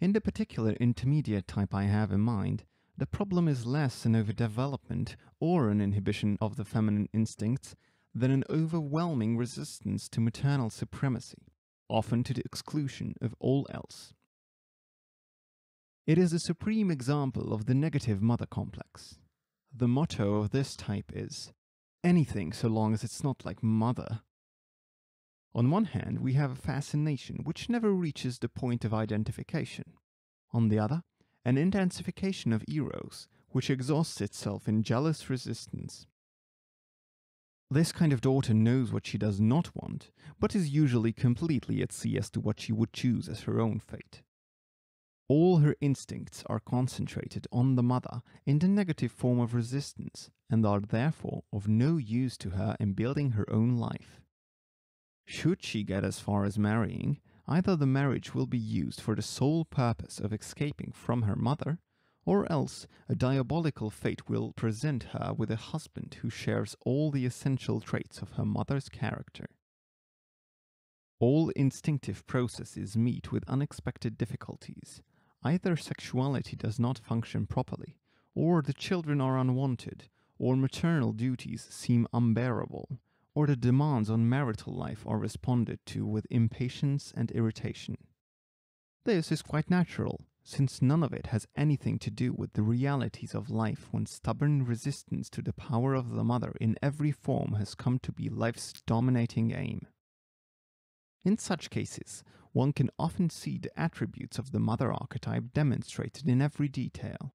In the particular intermediate type I have in mind, the problem is less an overdevelopment or an inhibition of the feminine instincts than an overwhelming resistance to maternal supremacy, often to the exclusion of all else. It is a supreme example of the negative mother complex. The motto of this type is, anything so long as it's not like mother. On one hand, we have a fascination which never reaches the point of identification. On the other, an intensification of eros, which exhausts itself in jealous resistance. This kind of daughter knows what she does not want, but is usually completely at sea as to what she would choose as her own fate. All her instincts are concentrated on the mother in the negative form of resistance, and are therefore of no use to her in building her own life. Should she get as far as marrying, either the marriage will be used for the sole purpose of escaping from her mother, or else a diabolical fate will present her with a husband who shares all the essential traits of her mother's character. All instinctive processes meet with unexpected difficulties. Either sexuality does not function properly, or the children are unwanted, or maternal duties seem unbearable, or the demands on marital life are responded to with impatience and irritation. This is quite natural, since none of it has anything to do with the realities of life when stubborn resistance to the power of the mother in every form has come to be life's dominating aim. In such cases, one can often see the attributes of the mother archetype demonstrated in every detail.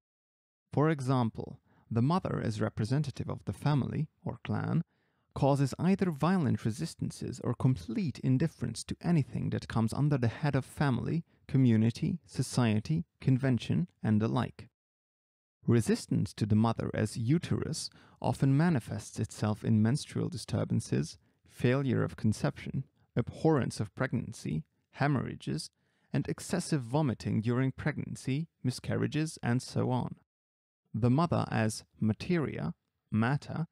For example, the mother as representative of the family, or clan, causes either violent resistances or complete indifference to anything that comes under the head of family, community, society, convention, and the like. Resistance to the mother as uterus often manifests itself in menstrual disturbances, failure of conception, abhorrence of pregnancy, hemorrhages, and excessive vomiting during pregnancy, miscarriages, and so on. The mother as materia, matter,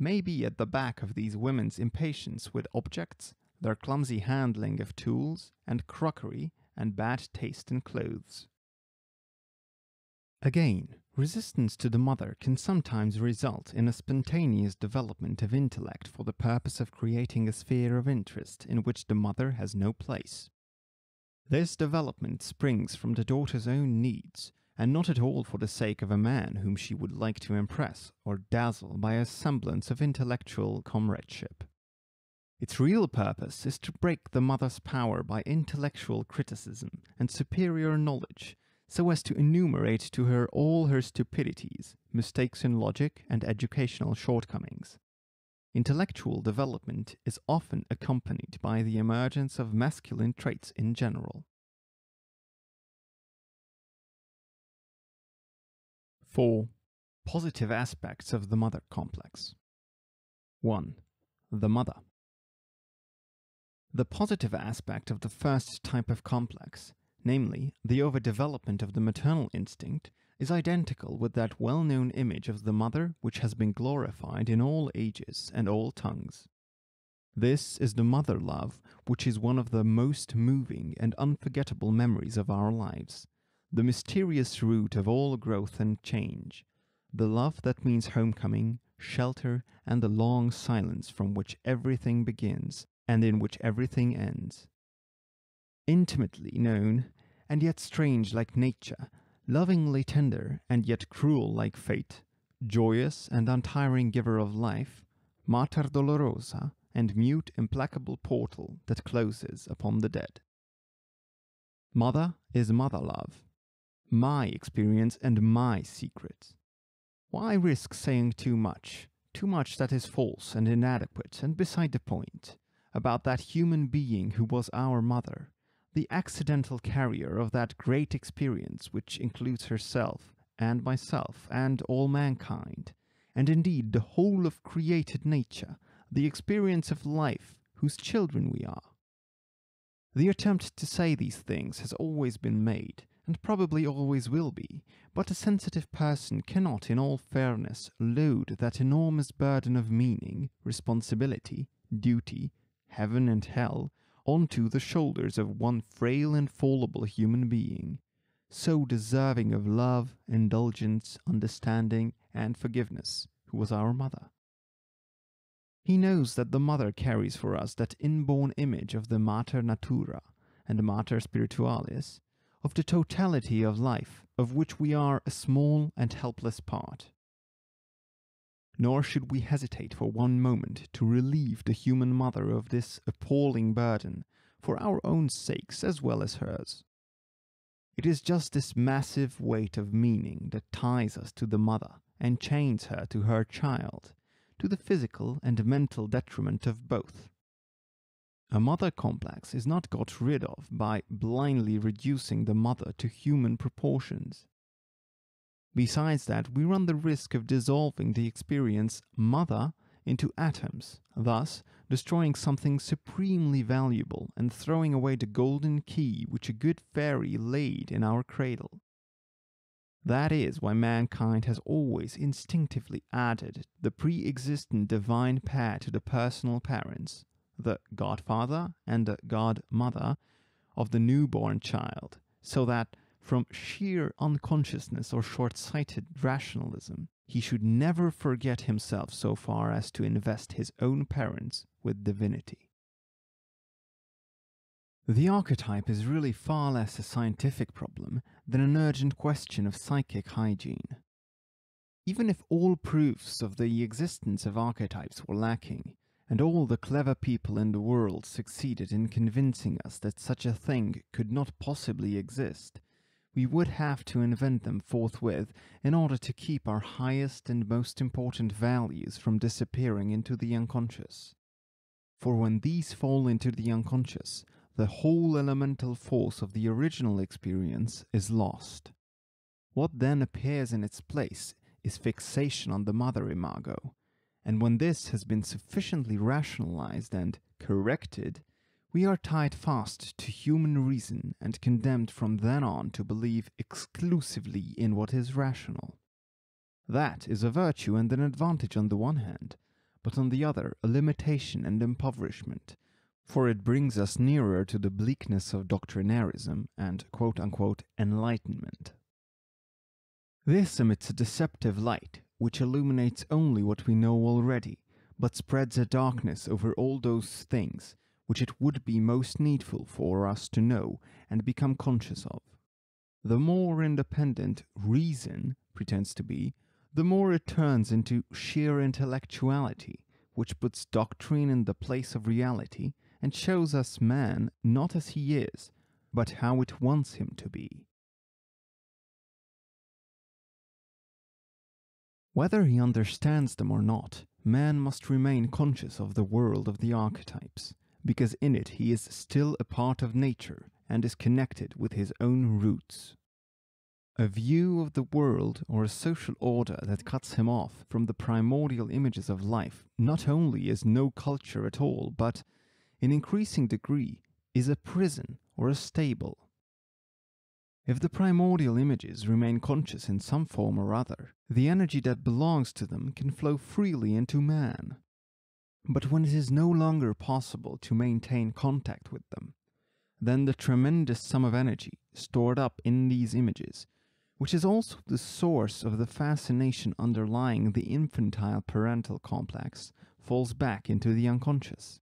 may be at the back of these women's impatience with objects, their clumsy handling of tools and crockery, and bad taste in clothes. Again, resistance to the mother can sometimes result in a spontaneous development of intellect for the purpose of creating a sphere of interest in which the mother has no place. This development springs from the daughter's own needs, and not at all for the sake of a man whom she would like to impress or dazzle by a semblance of intellectual comradeship. Its real purpose is to break the mother's power by intellectual criticism and superior knowledge, so as to enumerate to her all her stupidities, mistakes in logic, and educational shortcomings. Intellectual development is often accompanied by the emergence of masculine traits in general. 4. Positive aspects of the mother complex. 1. The mother. The positive aspect of the first type of complex, namely, the overdevelopment of the maternal instinct, is identical with that well-known image of the mother which has been glorified in all ages and all tongues. This is the mother love, which is one of the most moving and unforgettable memories of our lives, the mysterious root of all growth and change, the love that means homecoming, shelter, and the long silence from which everything begins and in which everything ends. Intimately known, and yet strange like nature, lovingly tender, and yet cruel like fate, joyous and untiring giver of life, mater dolorosa, and mute implacable portal that closes upon the dead. Mother is mother love, my experience and my secret. Why risk saying too much that is false and inadequate and beside the point, about that human being who was our mother, the accidental carrier of that great experience which includes herself, and myself, and all mankind, and indeed the whole of created nature, the experience of life, whose children we are? The attempt to say these things has always been made, and probably always will be, but a sensitive person cannot in all fairness load that enormous burden of meaning, responsibility, duty, heaven and hell, onto the shoulders of one frail and fallible human being, so deserving of love, indulgence, understanding, and forgiveness, who was our mother. He knows that the mother carries for us that inborn image of the mater natura and mater spiritualis, of the totality of life, of which we are a small and helpless part. Nor should we hesitate for one moment to relieve the human mother of this appalling burden, for our own sakes as well as hers. It is just this massive weight of meaning that ties us to the mother and chains her to her child, to the physical and mental detriment of both. A mother complex is not got rid of by blindly reducing the mother to human proportions. Besides that, we run the risk of dissolving the experience mother into atoms, thus destroying something supremely valuable and throwing away the golden key which a good fairy laid in our cradle. That is why mankind has always instinctively added the pre-existent divine pair to the personal parents, the godfather and the godmother of the newborn child, so that from sheer unconsciousness or short-sighted rationalism, he should never forget himself so far as to invest his own parents with divinity. The archetype is really far less a scientific problem than an urgent question of psychic hygiene. Even if all proofs of the existence of archetypes were lacking, and all the clever people in the world succeeded in convincing us that such a thing could not possibly exist, we would have to invent them forthwith in order to keep our highest and most important values from disappearing into the unconscious. For when these fall into the unconscious, the whole elemental force of the original experience is lost. What then appears in its place is fixation on the mother imago, and when this has been sufficiently rationalized and corrected, we are tied fast to human reason and condemned from then on to believe exclusively in what is rational. That is a virtue and an advantage on the one hand, but on the other a limitation and impoverishment, for it brings us nearer to the bleakness of doctrinairism and quote-unquote enlightenment. This emits a deceptive light, which illuminates only what we know already, but spreads a darkness over all those things which it would be most needful for us to know and become conscious of. The more independent reason pretends to be, the more it turns into sheer intellectuality, which puts doctrine in the place of reality and shows us man not as he is, but how it wants him to be. Whether he understands them or not, man must remain conscious of the world of the archetypes, because in it he is still a part of nature and is connected with his own roots. A view of the world or a social order that cuts him off from the primordial images of life not only is no culture at all, but, in increasing degree, is a prison or a stable. If the primordial images remain conscious in some form or other, the energy that belongs to them can flow freely into man. But when it is no longer possible to maintain contact with them, then the tremendous sum of energy stored up in these images, which is also the source of the fascination underlying the infantile parental complex, falls back into the unconscious.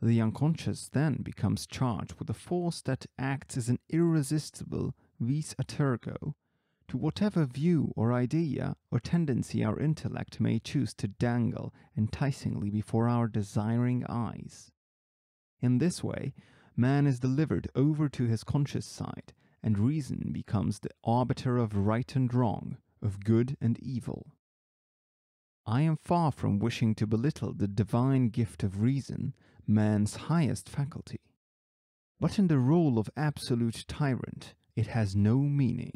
The unconscious then becomes charged with a force that acts as an irresistible vis a tergo to whatever view or idea or tendency our intellect may choose to dangle enticingly before our desiring eyes. In this way, man is delivered over to his conscious side, and reason becomes the arbiter of right and wrong, of good and evil. I am far from wishing to belittle the divine gift of reason, man's highest faculty. But in the role of absolute tyrant, it has no meaning.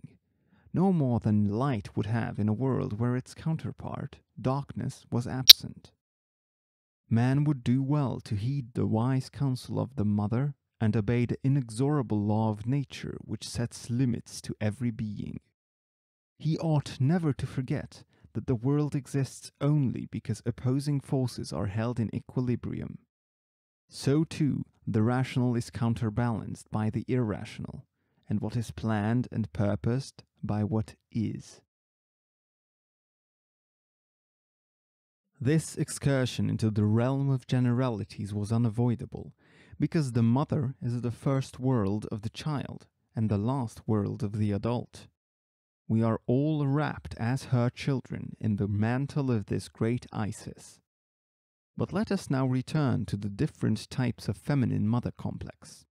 No more than light would have in a world where its counterpart, darkness, was absent. Man would do well to heed the wise counsel of the mother and obey the inexorable law of nature which sets limits to every being. He ought never to forget that the world exists only because opposing forces are held in equilibrium. So too, the rational is counterbalanced by the irrational, and what is planned and purposed by what is. This excursion into the realm of generalities was unavoidable, because the mother is the first world of the child and the last world of the adult. We are all wrapped as her children in the mantle of this great Isis. But let us now return to the different types of feminine mother complex.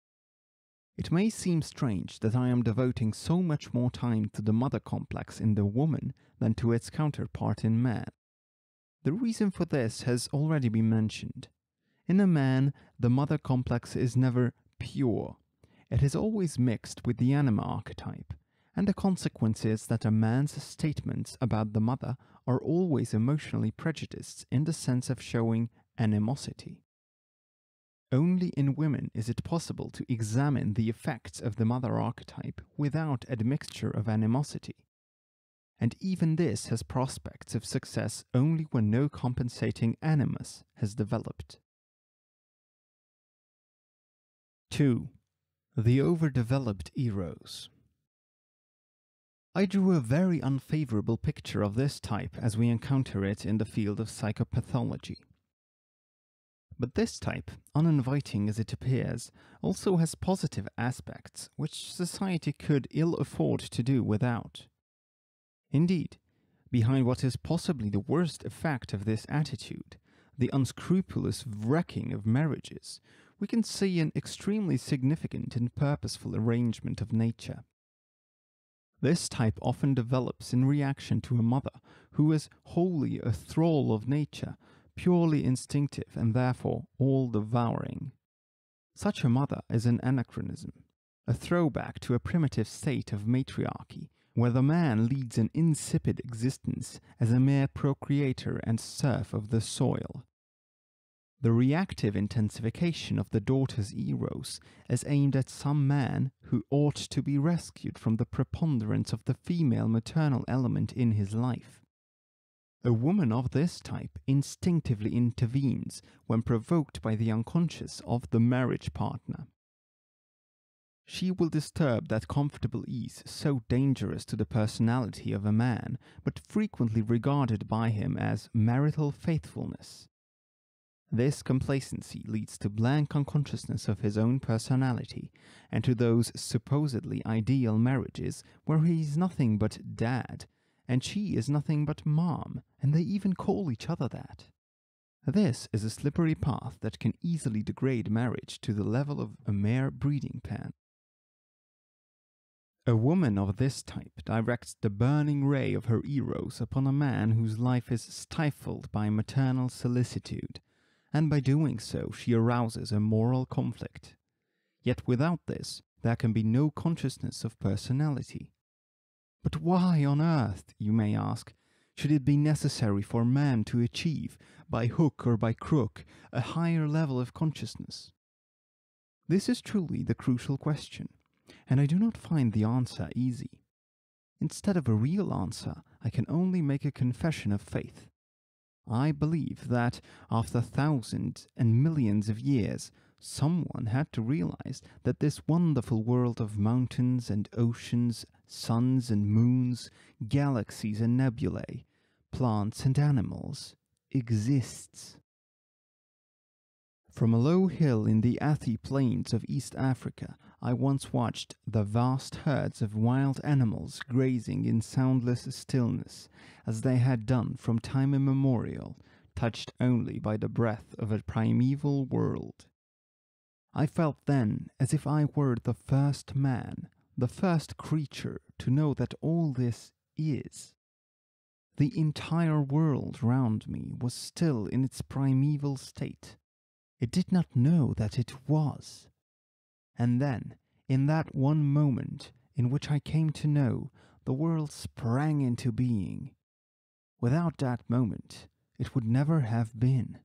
It may seem strange that I am devoting so much more time to the mother complex in the woman than to its counterpart in man. The reason for this has already been mentioned. In a man, the mother complex is never pure. It is always mixed with the anima archetype, and the consequence is that a man's statements about the mother are always emotionally prejudiced in the sense of showing animosity. Only in women is it possible to examine the effects of the mother archetype without admixture of animosity. And even this has prospects of success only when no compensating animus has developed. 2. The overdeveloped eros. I drew a very unfavorable picture of this type as we encounter it in the field of psychopathology. But this type, uninviting as it appears, also has positive aspects which society could ill afford to do without. Indeed, behind what is possibly the worst effect of this attitude, the unscrupulous wrecking of marriages, we can see an extremely significant and purposeful arrangement of nature. This type often develops in reaction to a mother who is wholly a thrall of nature, purely instinctive and therefore all-devouring. Such a mother is an anachronism, a throwback to a primitive state of matriarchy, where the man leads an insipid existence as a mere procreator and serf of the soil. The reactive intensification of the daughter's eros is aimed at some man who ought to be rescued from the preponderance of the female maternal element in his life. A woman of this type instinctively intervenes when provoked by the unconscious of the marriage partner. She will disturb that comfortable ease so dangerous to the personality of a man, but frequently regarded by him as marital faithfulness. This complacency leads to blank unconsciousness of his own personality, and to those supposedly ideal marriages where he is nothing but dad, and she is nothing but mom, and they even call each other that. This is a slippery path that can easily degrade marriage to the level of a mere breeding pen. A woman of this type directs the burning ray of her eros upon a man whose life is stifled by maternal solicitude, and by doing so she arouses a moral conflict. Yet without this, there can be no consciousness of personality. But why on earth, you may ask, should it be necessary for man to achieve, by hook or by crook, a higher level of consciousness? This is truly the crucial question, and I do not find the answer easy. Instead of a real answer, I can only make a confession of faith. I believe that, after thousands and millions of years, someone had to realize that this wonderful world of mountains and oceans, suns and moons, galaxies and nebulae, plants and animals, exists. From a low hill in the Athi plains of East Africa, I once watched the vast herds of wild animals grazing in soundless stillness, as they had done from time immemorial, touched only by the breath of a primeval world. I felt then as if I were the first man, the first creature, to know that all this is. The entire world round me was still in its primeval state. It did not know that it was. And then, in that one moment in which I came to know, the world sprang into being. Without that moment, it would never have been.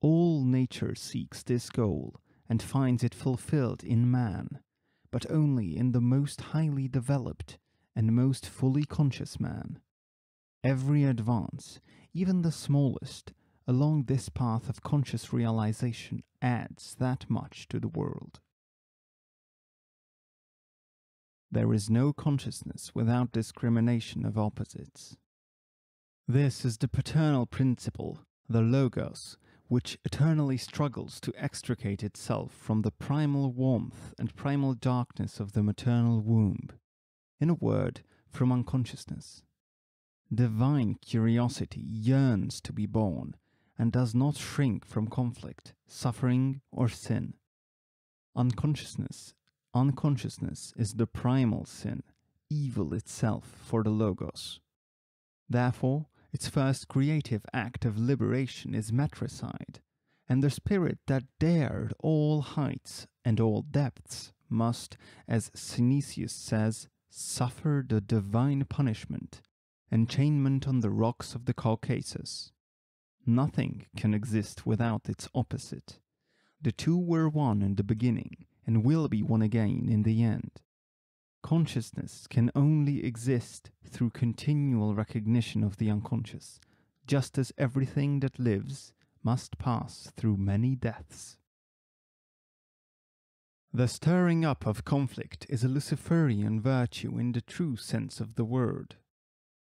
All nature seeks this goal and finds it fulfilled in man, but only in the most highly developed and most fully conscious man. Every advance, even the smallest, along this path of conscious realization adds that much to the world. There is no consciousness without discrimination of opposites. This is the paternal principle, the logos, which eternally struggles to extricate itself from the primal warmth and primal darkness of the maternal womb. In a word, from unconsciousness. Divine curiosity yearns to be born, and does not shrink from conflict, suffering, or sin. Unconsciousness is the primal sin, evil itself for the logos. Therefore, its first creative act of liberation is matricide, and the spirit that dared all heights and all depths must, as Synesius says, suffer the divine punishment, enchainment on the rocks of the Caucasus. Nothing can exist without its opposite. The two were one in the beginning, and will be one again in the end. Consciousness can only exist through continual recognition of the unconscious, just as everything that lives must pass through many deaths. The stirring up of conflict is a Luciferian virtue in the true sense of the word.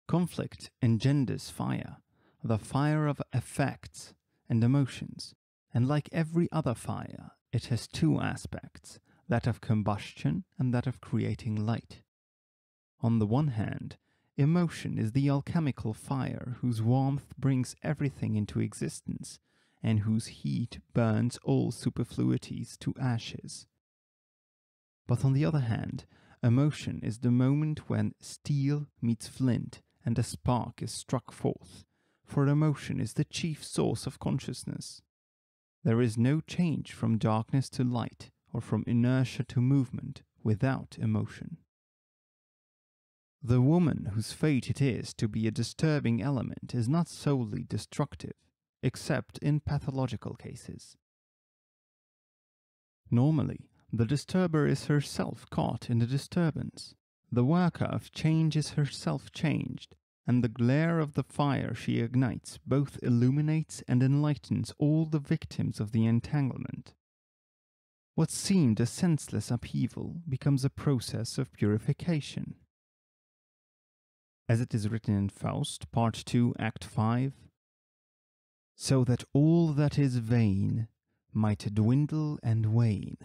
Conflict engenders fire, the fire of affects and emotions, and like every other fire, it has two aspects, that of combustion and that of creating light. On the one hand, emotion is the alchemical fire whose warmth brings everything into existence, and whose heat burns all superfluities to ashes. But on the other hand, Emotion is the moment when steel meets flint and a spark is struck forth, for emotion is the chief source of consciousness. There is no change from darkness to light or from inertia to movement without emotion. The woman whose fate it is to be a disturbing element is not solely destructive, except in pathological cases. Normally, the disturber is herself caught in the disturbance. The worker of change is herself changed, and the glare of the fire she ignites both illuminates and enlightens all the victims of the entanglement. What seemed a senseless upheaval becomes a process of purification. As it is written in Faust, Part 2, Act 5, "So that all that is vain might dwindle and wane."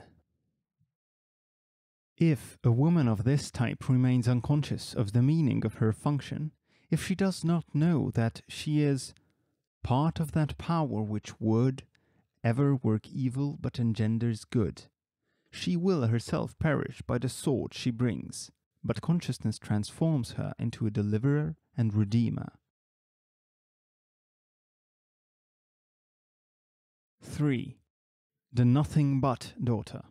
If a woman of this type remains unconscious of the meaning of her function, if she does not know that she is part of that power which would ever work evil but engenders good, she will herself perish by the sword she brings. But consciousness transforms her into a deliverer and redeemer. 3. The nothing but daughter.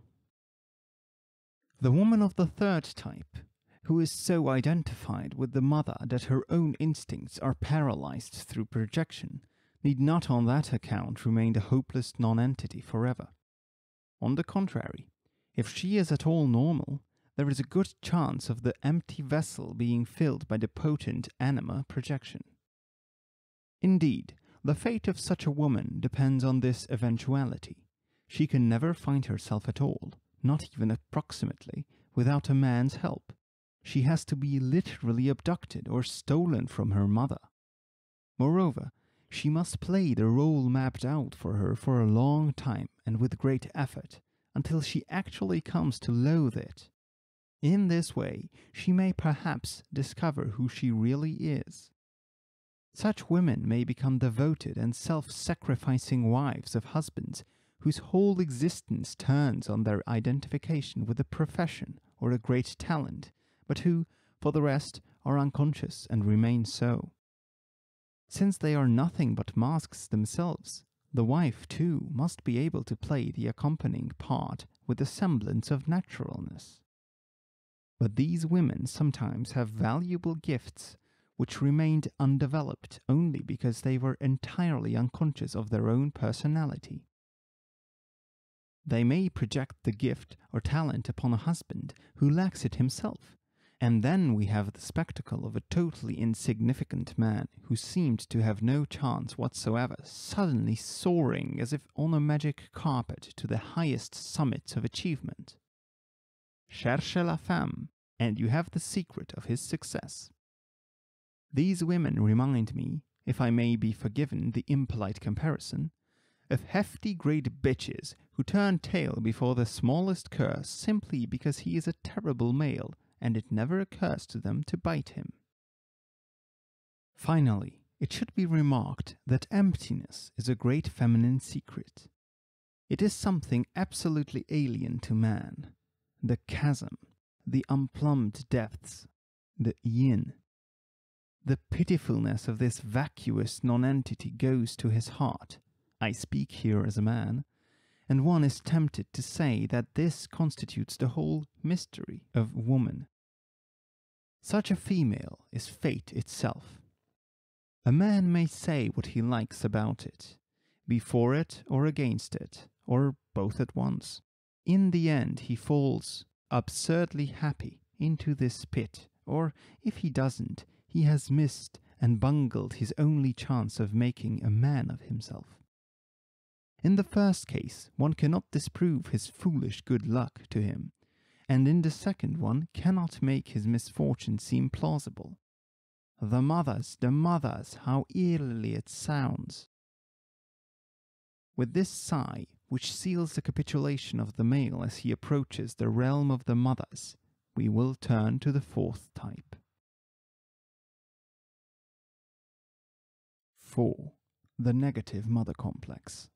The woman of the third type, who is so identified with the mother that her own instincts are paralyzed through projection, need not on that account remain a hopeless non-entity forever. On the contrary, if she is at all normal, there is a good chance of the empty vessel being filled by the potent anima projection. Indeed, the fate of such a woman depends on this eventuality. She can never find herself at all, not even approximately, without a man's help. She has to be literally abducted or stolen from her mother. Moreover, she must play the role mapped out for her for a long time and with great effort, until she actually comes to loathe it. In this way, she may perhaps discover who she really is. Such women may become devoted and self-sacrificing wives of husbands whose whole existence turns on their identification with a profession or a great talent, but who, for the rest, are unconscious and remain so. Since they are nothing but masks themselves, the wife, too, must be able to play the accompanying part with a semblance of naturalness. But these women sometimes have valuable gifts which remained undeveloped only because they were entirely unconscious of their own personality. They may project the gift or talent upon a husband who lacks it himself, and then we have the spectacle of a totally insignificant man who seemed to have no chance whatsoever suddenly soaring as if on a magic carpet to the highest summits of achievement. Cherchez la femme, and you have the secret of his success. These women remind me, if I may be forgiven the impolite comparison, of hefty great bitches who turn tail before the smallest cur simply because he is a terrible male and it never occurs to them to bite him. Finally, it should be remarked that emptiness is a great feminine secret. It is something absolutely alien to man. The chasm, the unplumbed depths, the yin. The pitifulness of this vacuous nonentity goes to his heart, I speak here as a man, and one is tempted to say that this constitutes the whole mystery of woman. Such a female is fate itself. A man may say what he likes about it, be for it or against it, or both at once. In the end, he falls, absurdly happy, into this pit, or, if he doesn't, he has missed and bungled his only chance of making a man of himself. In the first case, one cannot disprove his foolish good luck to him, and in the second one cannot make his misfortune seem plausible. The mothers, how eerily it sounds! With this sigh, which seals the capitulation of the male as he approaches the realm of the mothers, we will turn to the fourth type. 4. The negative mother complex.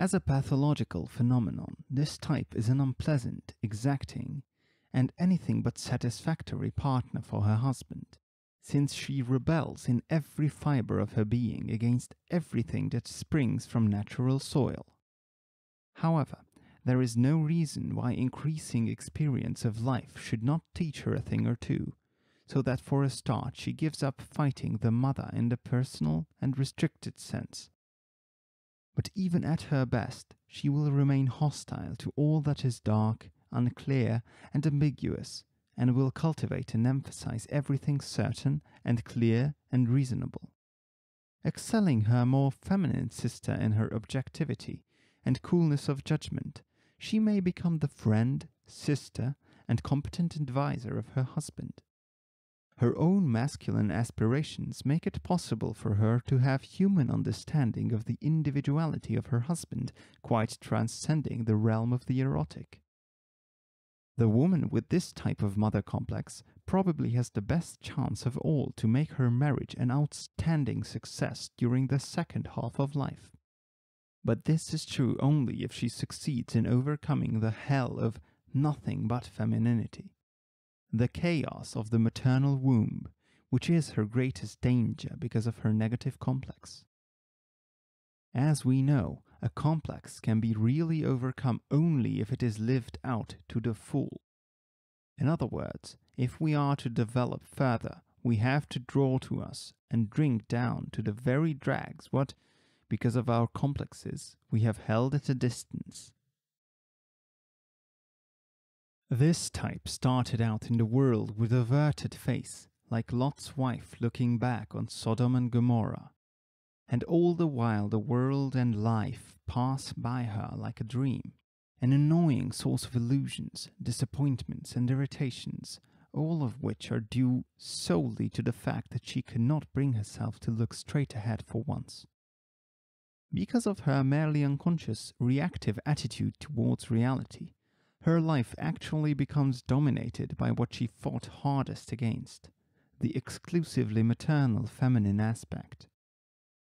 As a pathological phenomenon, this type is an unpleasant, exacting, and anything but satisfactory partner for her husband, since she rebels in every fiber of her being against everything that springs from natural soil. However, there is no reason why increasing experience of life should not teach her a thing or two, so that for a start she gives up fighting the mother in the personal and restricted sense. But even at her best, she will remain hostile to all that is dark, unclear, and ambiguous, and will cultivate and emphasize everything certain and clear and reasonable, excelling her more feminine sister in her objectivity and coolness of judgment. She may become the friend, sister, and competent adviser of her husband. Her own masculine aspirations make it possible for her to have human understanding of the individuality of her husband, quite transcending the realm of the erotic. The woman with this type of mother complex probably has the best chance of all to make her marriage an outstanding success during the second half of life. But this is true only if she succeeds in overcoming the hell of nothing but femininity, the chaos of the maternal womb, which is her greatest danger because of her negative complex. As we know, a complex can be really overcome only if it is lived out to the full. In other words, if we are to develop further, we have to draw to us and drink down to the very dregs what, because of our complexes, we have held at a distance. This type started out in the world with averted face, like Lot's wife looking back on Sodom and Gomorrah, and all the while the world and life pass by her like a dream, an annoying source of illusions, disappointments and irritations, all of which are due solely to the fact that she cannot bring herself to look straight ahead for once. Because of her merely unconscious, reactive attitude towards reality, her life actually becomes dominated by what she fought hardest against, the exclusively maternal feminine aspect.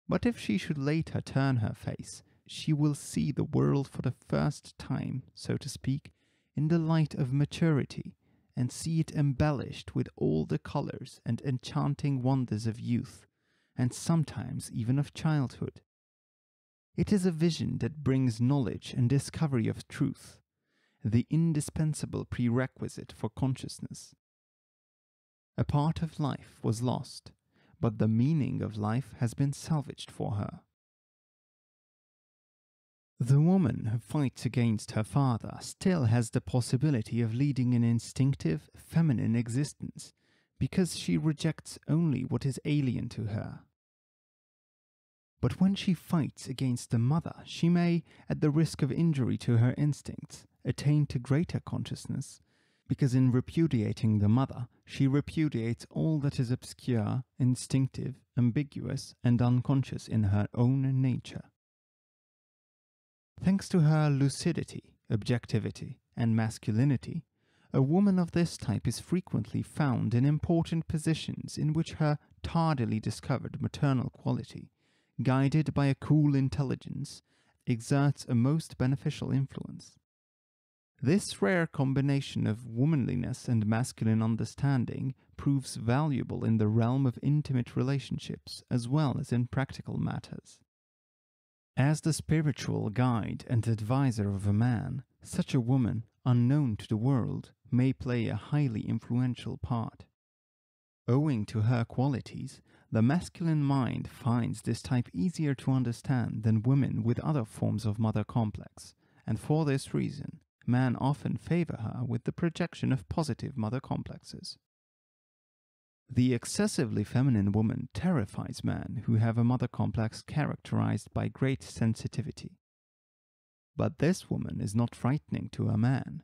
But if she should later turn her face, she will see the world for the first time, so to speak, in the light of maturity, and see it embellished with all the colors and enchanting wonders of youth, and sometimes even of childhood. It is a vision that brings knowledge and discovery of truth, the indispensable prerequisite for consciousness. A part of life was lost, but the meaning of life has been salvaged for her. The woman who fights against her father still has the possibility of leading an instinctive, feminine existence, because she rejects only what is alien to her. But when she fights against the mother, she may, at the risk of injury to her instincts, attain to greater consciousness, because in repudiating the mother, she repudiates all that is obscure, instinctive, ambiguous, and unconscious in her own nature. Thanks to her lucidity, objectivity, and masculinity, a woman of this type is frequently found in important positions in which her tardily discovered maternal quality, guided by a cool intelligence, exerts a most beneficial influence. This rare combination of womanliness and masculine understanding proves valuable in the realm of intimate relationships as well as in practical matters. As the spiritual guide and advisor of a man, such a woman, unknown to the world, may play a highly influential part. Owing to her qualities, the masculine mind finds this type easier to understand than women with other forms of mother complex, and for this reason, men often favor her with the projection of positive mother complexes. The excessively feminine woman terrifies men who have a mother complex characterized by great sensitivity. But this woman is not frightening to a man,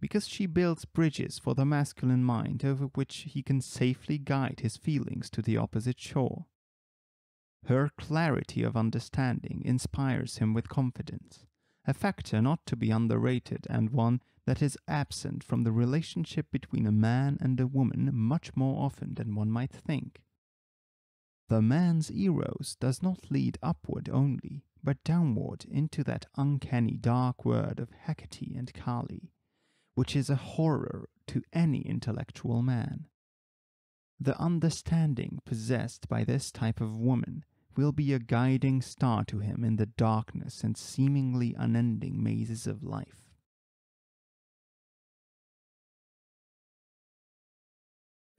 because she builds bridges for the masculine mind over which he can safely guide his feelings to the opposite shore. Her clarity of understanding inspires him with confidence, a factor not to be underrated and one that is absent from the relationship between a man and a woman much more often than one might think. The man's eros does not lead upward only, but downward into that uncanny dark world of Hecate and Kali, which is a horror to any intellectual man. The understanding possessed by this type of woman will be a guiding star to him in the darkness and seemingly unending mazes of life.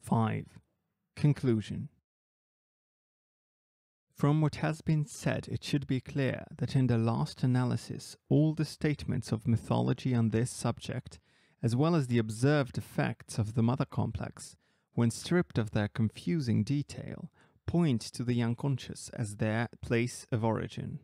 Five. Conclusion. From what has been said, it should be clear that in the last analysis, all the statements of mythology on this subject, as well as the observed effects of the mother complex, when stripped of their confusing detail, point to the unconscious as their place of origin.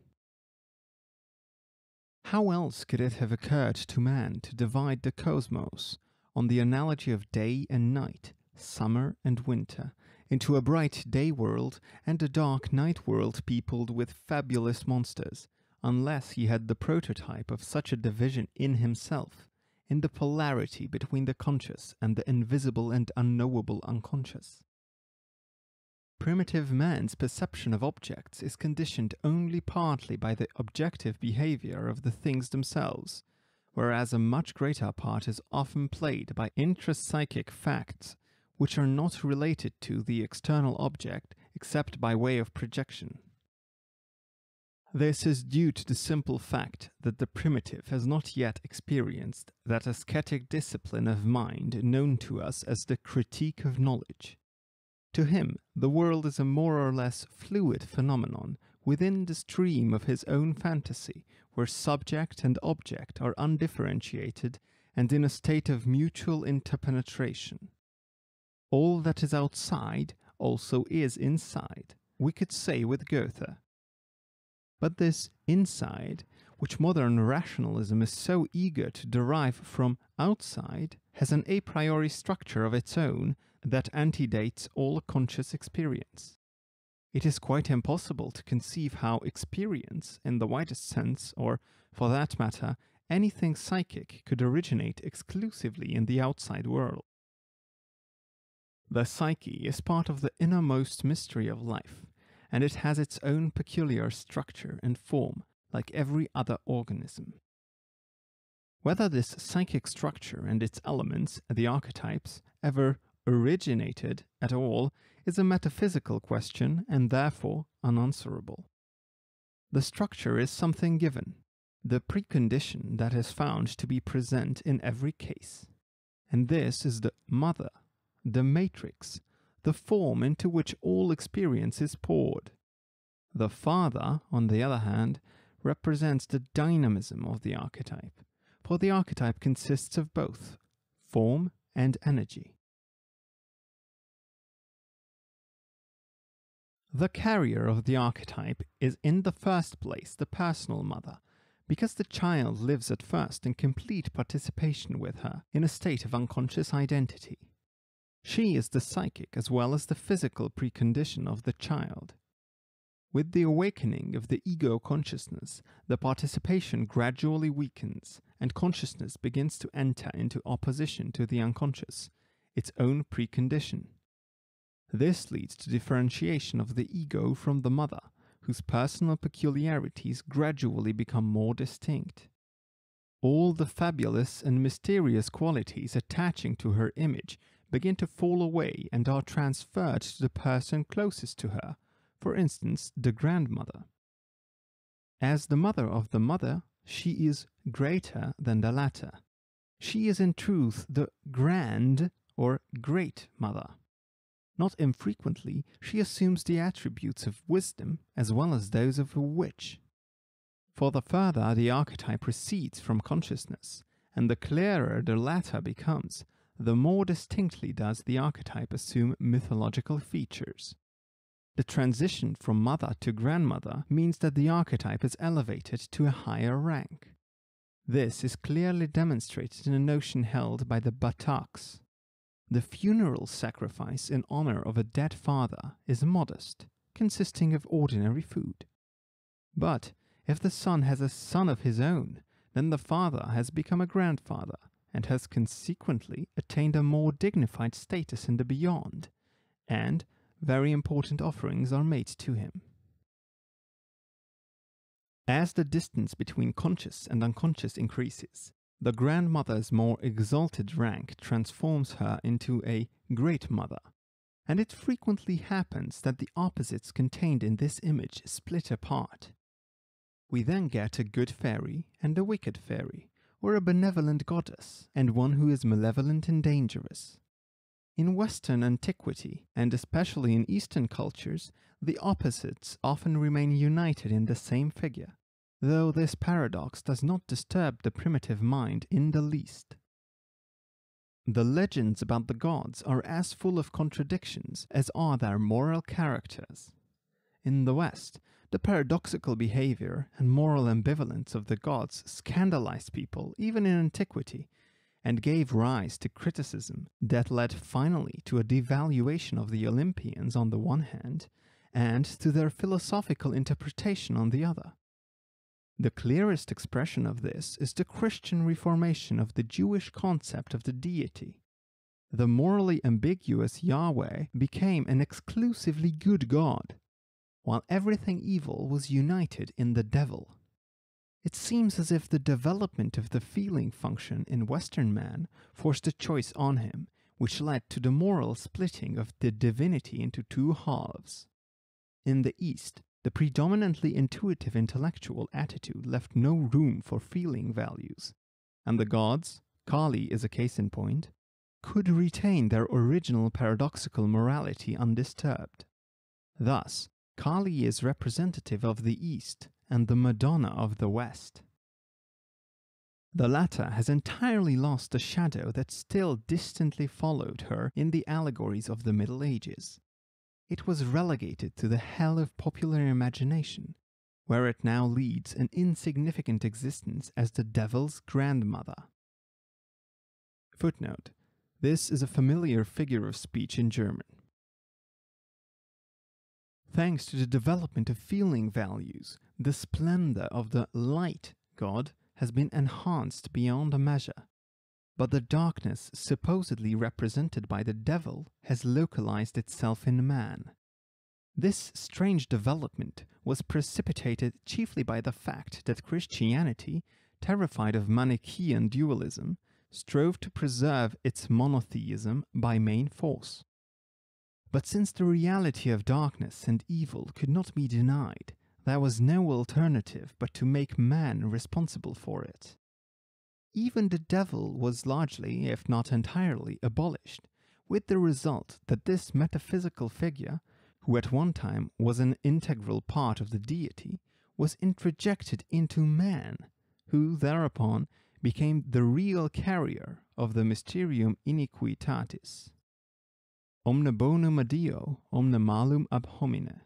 How else could it have occurred to man to divide the cosmos, on the analogy of day and night, summer and winter, into a bright day world and a dark night world peopled with fabulous monsters, unless he had the prototype of such a division in himself, in the polarity between the conscious and the invisible and unknowable unconscious? Primitive man's perception of objects is conditioned only partly by the objective behavior of the things themselves, whereas a much greater part is often played by intrapsychic facts which are not related to the external object except by way of projection. This is due to the simple fact that the primitive has not yet experienced that ascetic discipline of mind known to us as the critique of knowledge. To him, the world is a more or less fluid phenomenon within the stream of his own fantasy, where subject and object are undifferentiated and in a state of mutual interpenetration. All that is outside also is inside, we could say with Goethe. But this inside, which modern rationalism is so eager to derive from outside, has an a priori structure of its own that antedates all conscious experience. It is quite impossible to conceive how experience, in the widest sense, or, for that matter, anything psychic, could originate exclusively in the outside world. The psyche is part of the innermost mystery of life, and it has its own peculiar structure and form, like every other organism. Whether this psychic structure and its elements, the archetypes, ever originated at all is a metaphysical question and therefore unanswerable. The structure is something given, the precondition that is found to be present in every case, and this is the mother, the matrix, the form into which all experience is poured. The father, on the other hand, represents the dynamism of the archetype, for the archetype consists of both form and energy. The carrier of the archetype is in the first place the personal mother, because the child lives at first in complete participation with her in a state of unconscious identity. She is the psychic as well as the physical precondition of the child. With the awakening of the ego consciousness, the participation gradually weakens, and consciousness begins to enter into opposition to the unconscious, its own precondition. This leads to differentiation of the ego from the mother, whose personal peculiarities gradually become more distinct. All the fabulous and mysterious qualities attaching to her image begin to fall away and are transferred to the person closest to her, for instance, the grandmother. As the mother of the mother, she is greater than the latter. She is in truth the grand or great mother. Not infrequently, she assumes the attributes of wisdom as well as those of a witch. For the further the archetype recedes from consciousness, and the clearer the latter becomes, the more distinctly does the archetype assume mythological features. The transition from mother to grandmother means that the archetype is elevated to a higher rank. This is clearly demonstrated in a notion held by the Bataks. The funeral sacrifice in honor of a dead father is modest, consisting of ordinary food. But if the son has a son of his own, then the father has become a grandfather, and has consequently attained a more dignified status in the beyond, and very important offerings are made to him. As the distance between conscious and unconscious increases, The grandmother's more exalted rank transforms her into a great mother, and it frequently happens that the opposites contained in this image split apart. We then get a good fairy and a wicked fairy, or a benevolent goddess and one who is malevolent and dangerous. In Western antiquity, and especially in Eastern cultures, the opposites often remain united in the same figure, though this paradox does not disturb the primitive mind in the least. The legends about the gods are as full of contradictions as are their moral characters. In the West, the paradoxical behavior and moral ambivalence of the gods scandalized people even in antiquity, and gave rise to criticism that led finally to a devaluation of the Olympians on the one hand, and to their philosophical interpretation on the other. The clearest expression of this is the Christian reformation of the Jewish concept of the deity. The morally ambiguous Yahweh became an exclusively good god, while everything evil was united in the devil. It seems as if the development of the feeling function in Western man forced a choice on him, which led to the moral splitting of the divinity into two halves. In the East, the predominantly intuitive intellectual attitude left no room for feeling values, and the gods, Kali is a case in point, could retain their original paradoxical morality undisturbed. Thus, Kali is representative of the East and the Madonna of the West. The latter has entirely lost the shadow that still distantly followed her in the allegories of the Middle Ages. It was relegated to the hell of popular imagination, where it now leads an insignificant existence as the devil's grandmother. Footnote: this is a familiar figure of speech in German. Thanks to the development of feeling values, the splendor of the light god has been enhanced beyond measure, but the darkness supposedly represented by the devil has localized itself in man. This strange development was precipitated chiefly by the fact that Christianity, terrified of Manichaean dualism, strove to preserve its monotheism by main force. But since the reality of darkness and evil could not be denied, there was no alternative but to make man responsible for it. Even the devil was largely, if not entirely, abolished, with the result that this metaphysical figure, who at one time was an integral part of the deity, was introjected into man, who thereupon became the real carrier of the mysterium iniquitatis. Omne bonum ad Deo, omne malum ab homine.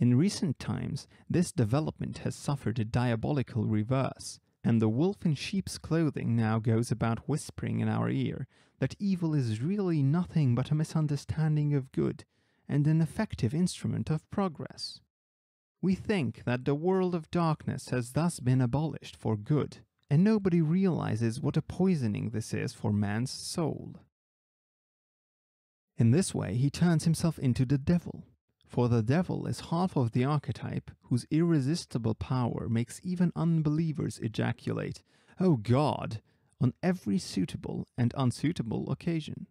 In recent times, this development has suffered a diabolical reverse, and the wolf in sheep's clothing now goes about whispering in our ear that evil is really nothing but a misunderstanding of good and an effective instrument of progress. We think that the world of darkness has thus been abolished for good, and nobody realizes what a poisoning this is for man's soul. In this way, he turns himself into the devil, for the devil is half of the archetype whose irresistible power makes even unbelievers ejaculate, "Oh God," on every suitable and unsuitable occasion.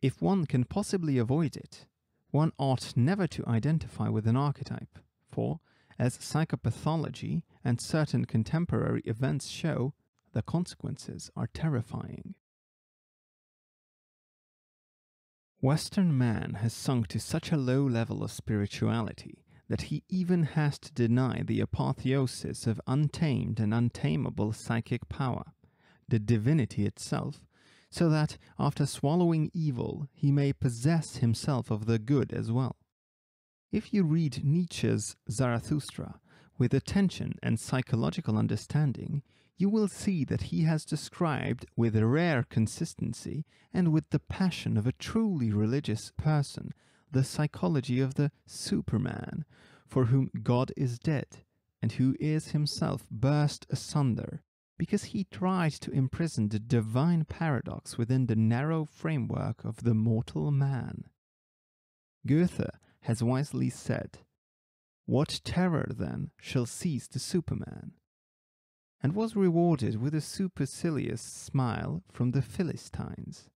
If one can possibly avoid it, one ought never to identify with an archetype, for, as psychopathology and certain contemporary events show, the consequences are terrifying. Western man has sunk to such a low level of spirituality that he even has to deny the apotheosis of untamed and untamable psychic power, the divinity itself, so that, after swallowing evil, he may possess himself of the good as well. If you read Nietzsche's Zarathustra with attention and psychological understanding, you will see that he has described, with a rare consistency and with the passion of a truly religious person, the psychology of the Superman, for whom God is dead, and who is himself burst asunder, because he tried to imprison the divine paradox within the narrow framework of the mortal man. Goethe has wisely said, "What terror, then, shall seize the Superman?" and was rewarded with a supercilious smile from the Philistines.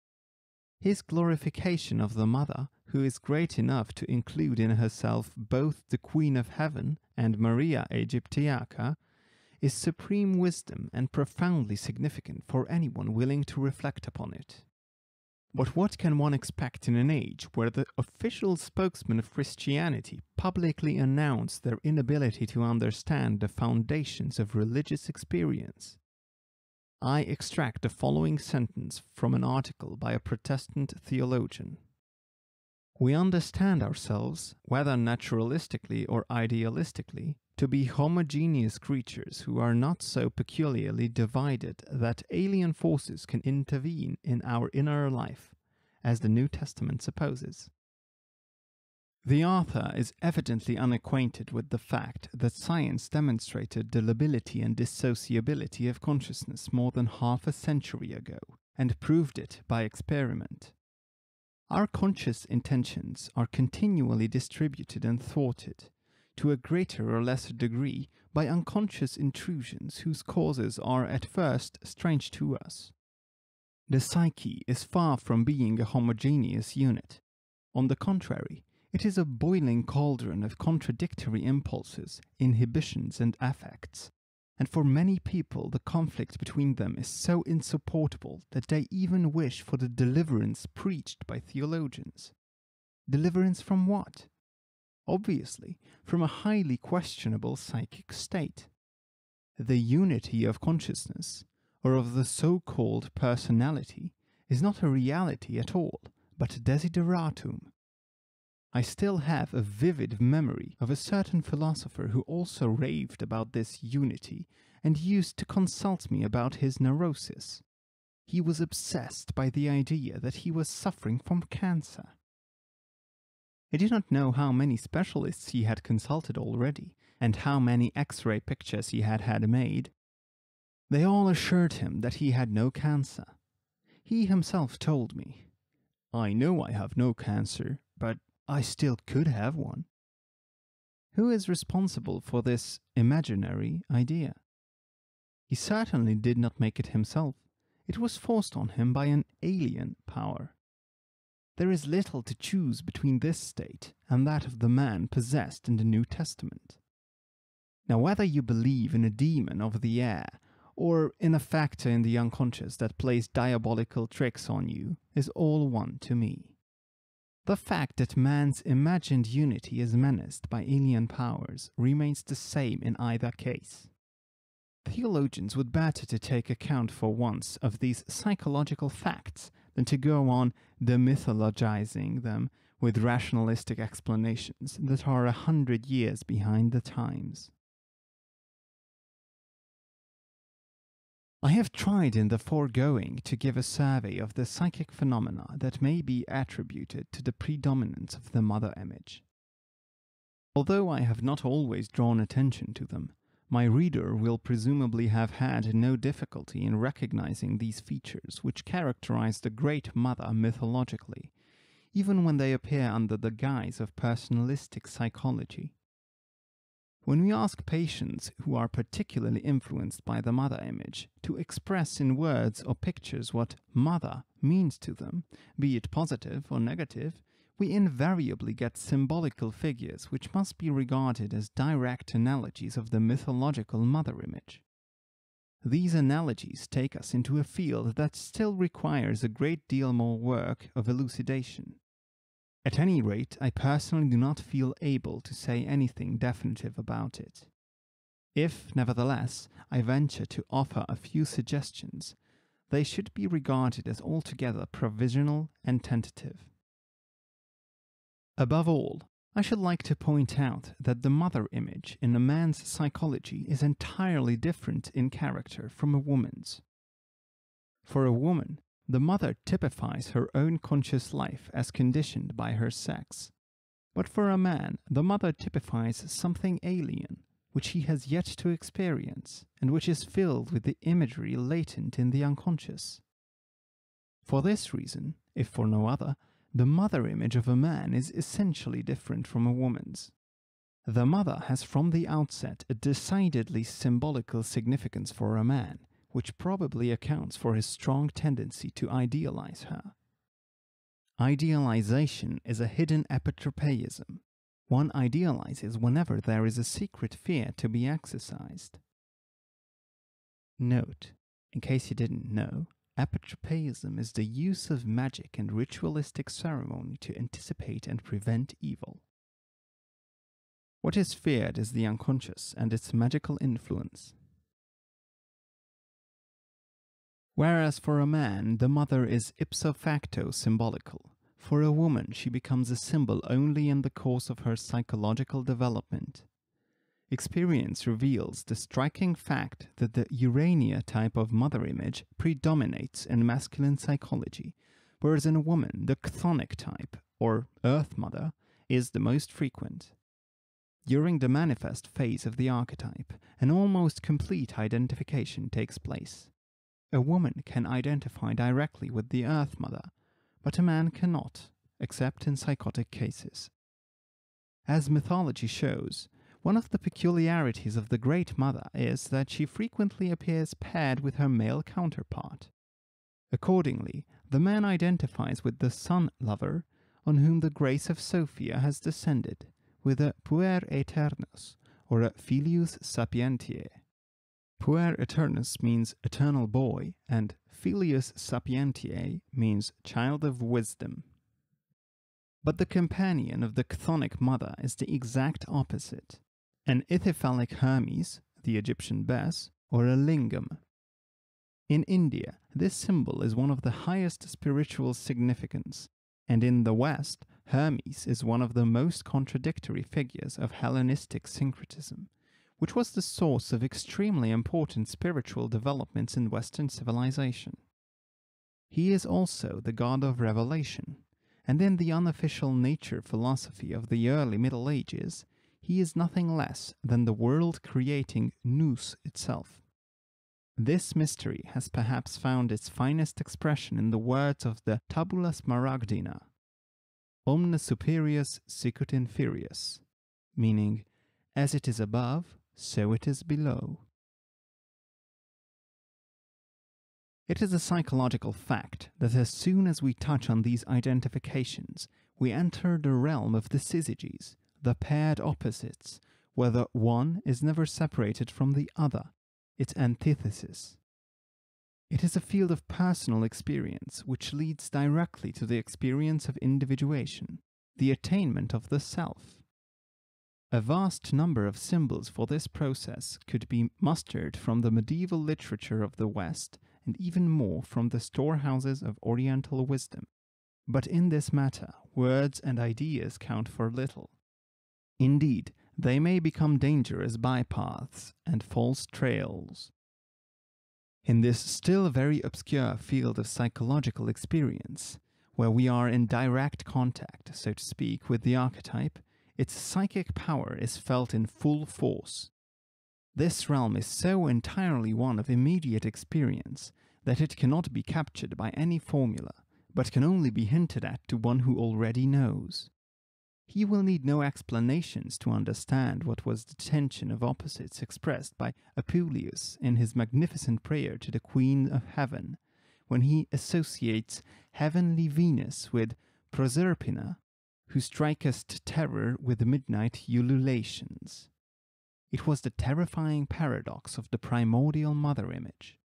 His glorification of the mother, who is great enough to include in herself both the Queen of Heaven and Maria Aegyptiaca, is supreme wisdom and profoundly significant for anyone willing to reflect upon it. But what can one expect in an age where the official spokesmen of Christianity publicly announce their inability to understand the foundations of religious experience? I extract the following sentence from an article by a Protestant theologian. We understand ourselves, whether naturalistically or idealistically, to be homogeneous creatures who are not so peculiarly divided that alien forces can intervene in our inner life, as the New Testament supposes. The author is evidently unacquainted with the fact that science demonstrated the lability and dissociability of consciousness more than half a century ago, and proved it by experiment. Our conscious intentions are continually distributed and thwarted, to a greater or lesser degree, by unconscious intrusions whose causes are at first strange to us. The psyche is far from being a homogeneous unit. On the contrary, it is a boiling cauldron of contradictory impulses, inhibitions and affects, and for many people the conflict between them is so insupportable that they even wish for the deliverance preached by theologians. Deliverance from what? Obviously, from a highly questionable psychic state. The unity of consciousness, or of the so-called personality, is not a reality at all, but a desideratum. I still have a vivid memory of a certain philosopher who also raved about this unity and used to consult me about his neurosis. He was obsessed by the idea that he was suffering from cancer. I do not know how many specialists he had consulted already, and how many X-ray pictures he had made. They all assured him that he had no cancer. He himself told me, "I know I have no cancer, but I still could have one." Who is responsible for this imaginary idea? He certainly did not make it himself. It was forced on him by an alien power. There is little to choose between this state and that of the man possessed in the New Testament. Now, whether you believe in a demon of the air or in a factor in the unconscious that plays diabolical tricks on you is all one to me. The fact that man's imagined unity is menaced by alien powers remains the same in either case. Theologians would better to take account for once of these psychological facts than to go on demythologizing them with rationalistic explanations that are 100 years behind the times. I have tried in the foregoing to give a survey of the psychic phenomena that may be attributed to the predominance of the mother image. Although I have not always drawn attention to them, my reader will presumably have had no difficulty in recognizing these features which characterize the Great Mother mythologically, even when they appear under the guise of personalistic psychology. When we ask patients who are particularly influenced by the mother image to express in words or pictures what mother means to them, be it positive or negative, we invariably get symbolical figures which must be regarded as direct analogies of the mythological mother image. These analogies take us into a field that still requires a great deal more work of elucidation. At any rate, I personally do not feel able to say anything definitive about it. If, nevertheless, I venture to offer a few suggestions, they should be regarded as altogether provisional and tentative. Above all, I should like to point out that the mother image in a man's psychology is entirely different in character from a woman's. For a woman, the mother typifies her own conscious life as conditioned by her sex. But for a man, the mother typifies something alien, which he has yet to experience, and which is filled with the imagery latent in the unconscious. For this reason, if for no other, the mother image of a man is essentially different from a woman's. The mother has from the outset a decidedly symbolical significance for a man, which probably accounts for his strong tendency to idealize her. Idealization is a hidden epitropaism. One idealizes whenever there is a secret fear to be exercised. Note, in case you didn't know, epitropaism is the use of magic and ritualistic ceremony to anticipate and prevent evil. What is feared is the unconscious and its magical influence. Whereas for a man, the mother is ipso facto symbolical. For a woman, she becomes a symbol only in the course of her psychological development. Experience reveals the striking fact that the Urania type of mother image predominates in masculine psychology, whereas in a woman, the chthonic type, or earth mother, is the most frequent. During the manifest phase of the archetype, an almost complete identification takes place. A woman can identify directly with the earth mother, but a man cannot, except in psychotic cases. As mythology shows, one of the peculiarities of the Great Mother is that she frequently appears paired with her male counterpart. Accordingly, the man identifies with the Sun Lover, on whom the grace of Sophia has descended, with a puer aeternus, or a filius sapientiae. Puer aeternus means eternal boy, and filius sapientiae means child of wisdom. But the companion of the chthonic mother is the exact opposite, an ithyphallic Hermes, the Egyptian Bes, or a lingam. In India, this symbol is one of the highest spiritual significance, and in the West, Hermes is one of the most contradictory figures of Hellenistic syncretism, which was the source of extremely important spiritual developments in Western civilization. He is also the god of revelation, and in the unofficial nature philosophy of the early Middle Ages, he is nothing less than the world-creating nous itself. This mystery has perhaps found its finest expression in the words of the Tabula Smaragdina, Omne superius sicut inferius, meaning, as it is above, so it is below. It is a psychological fact that as soon as we touch on these identifications, we enter the realm of the syzygies, the paired opposites, where the one is never separated from the other, its antithesis. It is a field of personal experience which leads directly to the experience of individuation, the attainment of the self. A vast number of symbols for this process could be mustered from the medieval literature of the West and even more from the storehouses of Oriental wisdom. But in this matter, words and ideas count for little. Indeed, they may become dangerous bypaths and false trails. In this still very obscure field of psychological experience, where we are in direct contact, so to speak, with the archetype, its psychic power is felt in full force. This realm is so entirely one of immediate experience that it cannot be captured by any formula, but can only be hinted at to one who already knows. He will need no explanations to understand what was the tension of opposites expressed by Apuleius in his magnificent prayer to the Queen of Heaven, when he associates heavenly Venus with Proserpina, who strikest terror with midnight ululations. It was the terrifying paradox of the primordial mother image.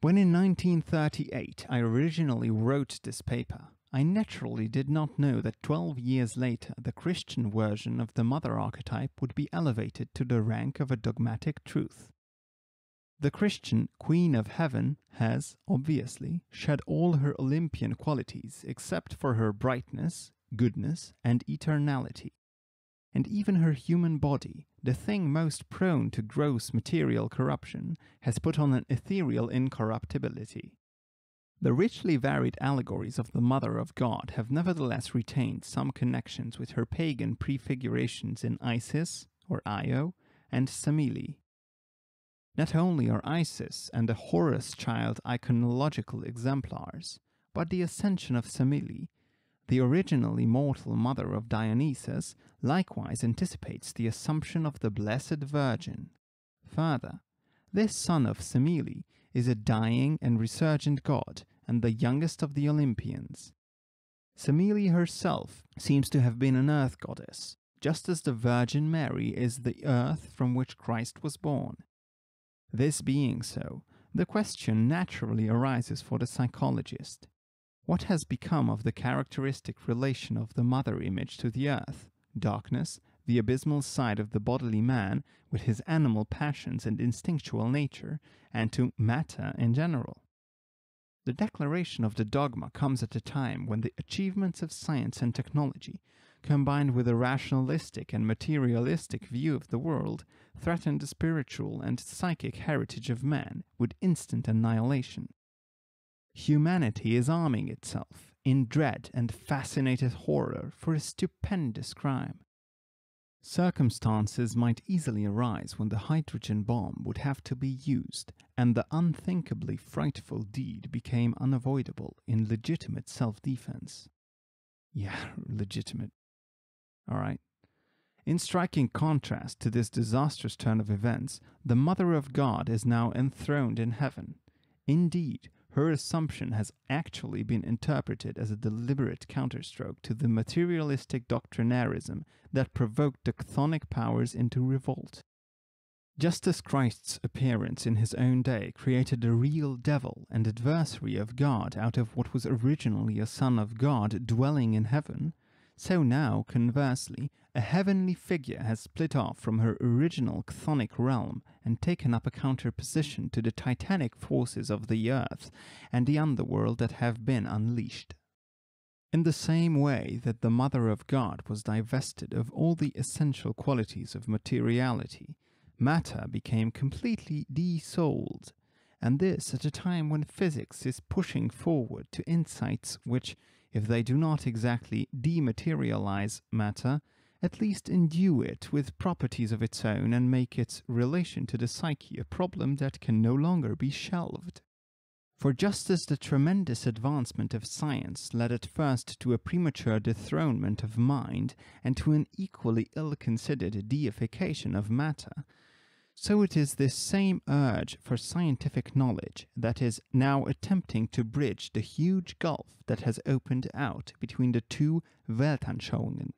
When in 1938 I originally wrote this paper, I naturally did not know that 12 years later the Christian version of the mother archetype would be elevated to the rank of a dogmatic truth. The Christian Queen of Heaven has, obviously, shed all her Olympian qualities except for her brightness, goodness, and eternality. And even her human body, the thing most prone to gross material corruption, has put on an ethereal incorruptibility. The richly varied allegories of the Mother of God have nevertheless retained some connections with her pagan prefigurations in Isis, or Io, and Samili. Not only are Isis and the Horus child iconological exemplars, but the ascension of Samili, The original immortal mother of Dionysus likewise anticipates the Assumption of the Blessed Virgin. Further, this son of Samili is a dying and resurgent god and the youngest of the Olympians. Samili herself seems to have been an earth goddess, just as the Virgin Mary is the earth from which Christ was born. This being so, the question naturally arises for the psychologist. What has become of the characteristic relation of the mother image to the earth, darkness, the abysmal side of the bodily man with his animal passions and instinctual nature, and to matter in general? The declaration of the dogma comes at a time when the achievements of science and technology, combined with a rationalistic and materialistic view of the world, threaten the spiritual and psychic heritage of man with instant annihilation. Humanity is arming itself, in dread and fascinated horror, for a stupendous crime. Circumstances might easily arise when the hydrogen bomb would have to be used, and the unthinkably frightful deed became unavoidable in legitimate self-defense. Yeah, legitimate. Alright. In striking contrast to this disastrous turn of events, the Mother of God is now enthroned in heaven. Indeed, her assumption has actually been interpreted as a deliberate counterstroke to the materialistic doctrinarism that provoked the chthonic powers into revolt. Just as Christ's appearance in his own day created a real devil and adversary of God out of what was originally a son of God dwelling in heaven, so now, conversely, a heavenly figure has split off from her original chthonic realm and taken up a counterposition to the titanic forces of the earth and the underworld that have been unleashed. In the same way that the Mother of God was divested of all the essential qualities of materiality, matter became completely desouled, and this at a time when physics is pushing forward to insights which, if they do not exactly dematerialize matter, at least endue it with properties of its own and make its relation to the psyche a problem that can no longer be shelved. For just as the tremendous advancement of science led at first to a premature dethronement of mind and to an equally ill-considered deification of matter, so it is this same urge for scientific knowledge that is now attempting to bridge the huge gulf that has opened out between the two Weltanschauungen.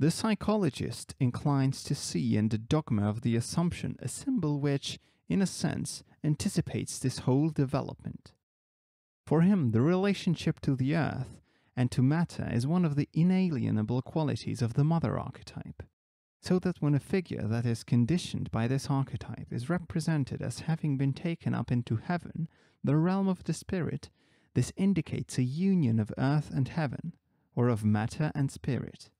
The psychologist inclines to see in the dogma of the Assumption a symbol which, in a sense, anticipates this whole development. For him, the relationship to the earth and to matter is one of the inalienable qualities of the mother archetype. So that when a figure that is conditioned by this archetype is represented as having been taken up into heaven, the realm of the spirit, this indicates a union of earth and heaven, or of matter and spirit.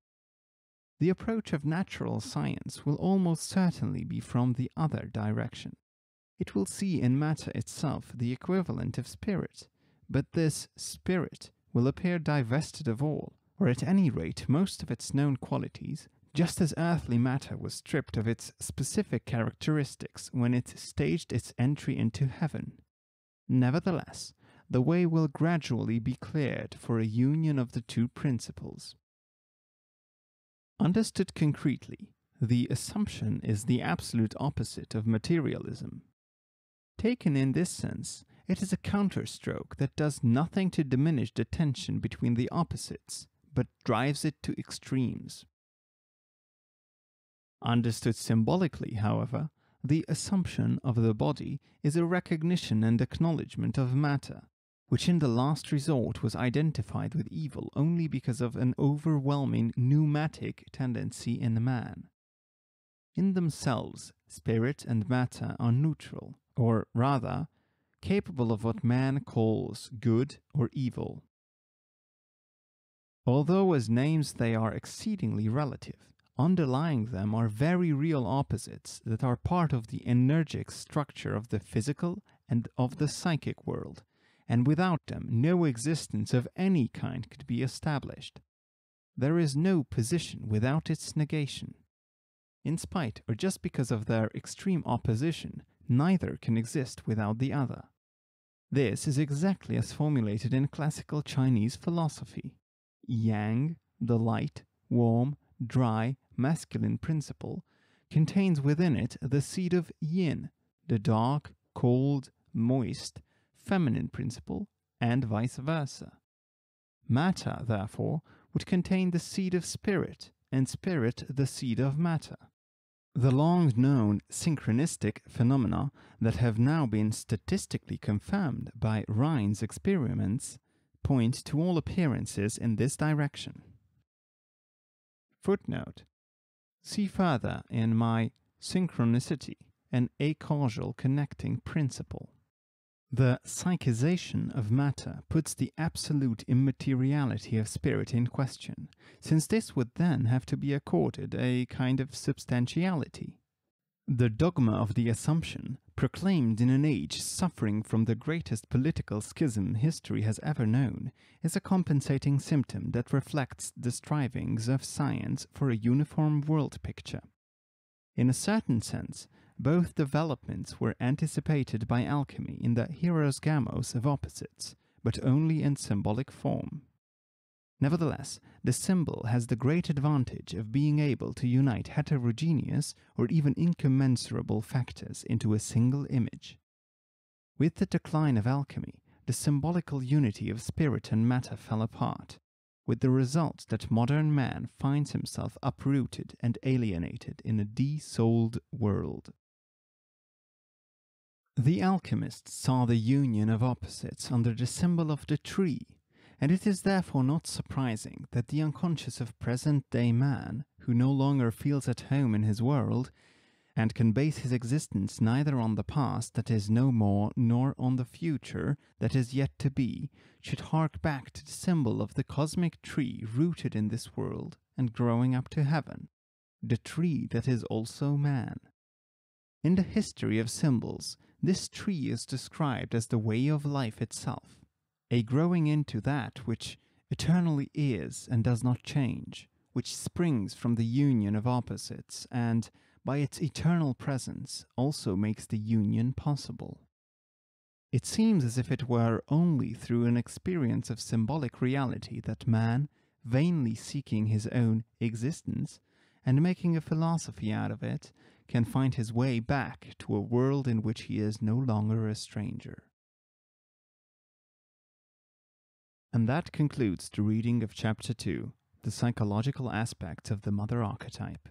The approach of natural science will almost certainly be from the other direction. It will see in matter itself the equivalent of spirit, but this spirit will appear divested of all, or at any rate most of its known qualities, just as earthly matter was stripped of its specific characteristics when it staged its entry into heaven. Nevertheless, the way will gradually be cleared for a union of the two principles. Understood concretely, the Assumption is the absolute opposite of materialism. Taken in this sense, it is a counterstroke that does nothing to diminish the tension between the opposites, but drives it to extremes. Understood symbolically, however, the assumption of the body is a recognition and acknowledgement of matter, which in the last resort was identified with evil only because of an overwhelming pneumatic tendency in man. In themselves, spirit and matter are neutral, or rather, capable of what man calls good or evil. Although as names they are exceedingly relative, underlying them are very real opposites that are part of the energetic structure of the physical and of the psychic world, and without them no existence of any kind could be established. There is no position without its negation. In spite or just because of their extreme opposition, neither can exist without the other. This is exactly as formulated in classical Chinese philosophy. Yang, the light, warm, dry, masculine principle, contains within it the seed of yin, the dark, cold, moist, feminine principle, and vice versa. Matter, therefore, would contain the seed of spirit, and spirit the seed of matter. The long-known synchronistic phenomena that have now been statistically confirmed by Rhine's experiments point to all appearances in this direction. Footnote. See further in my Synchronicity, an Acausal Connecting Principle. The psychization of matter puts the absolute immateriality of spirit in question, since this would then have to be accorded a kind of substantiality. The dogma of the assumption, proclaimed in an age suffering from the greatest political schism history has ever known, is a compensating symptom that reflects the strivings of science for a uniform world picture. In a certain sense, both developments were anticipated by alchemy in the hierosgamos of opposites, but only in symbolic form. Nevertheless, the symbol has the great advantage of being able to unite heterogeneous or even incommensurable factors into a single image. With the decline of alchemy, the symbolical unity of spirit and matter fell apart, with the result that modern man finds himself uprooted and alienated in a de-souled world. The alchemists saw the union of opposites under the symbol of the tree, and it is therefore not surprising that the unconscious of present-day man, who no longer feels at home in his world, and can base his existence neither on the past that is no more nor on the future that is yet to be, should hark back to the symbol of the cosmic tree rooted in this world and growing up to heaven, the tree that is also man. In the history of symbols, this tree is described as the way of life itself, a growing into that which eternally is and does not change, which springs from the union of opposites and, by its eternal presence, also makes the union possible. It seems as if it were only through an experience of symbolic reality that man, vainly seeking his own existence, and making a philosophy out of it, can find his way back to a world in which he is no longer a stranger. And that concludes the reading of Chapter 2, The Psychological Aspects of the Mother Archetype.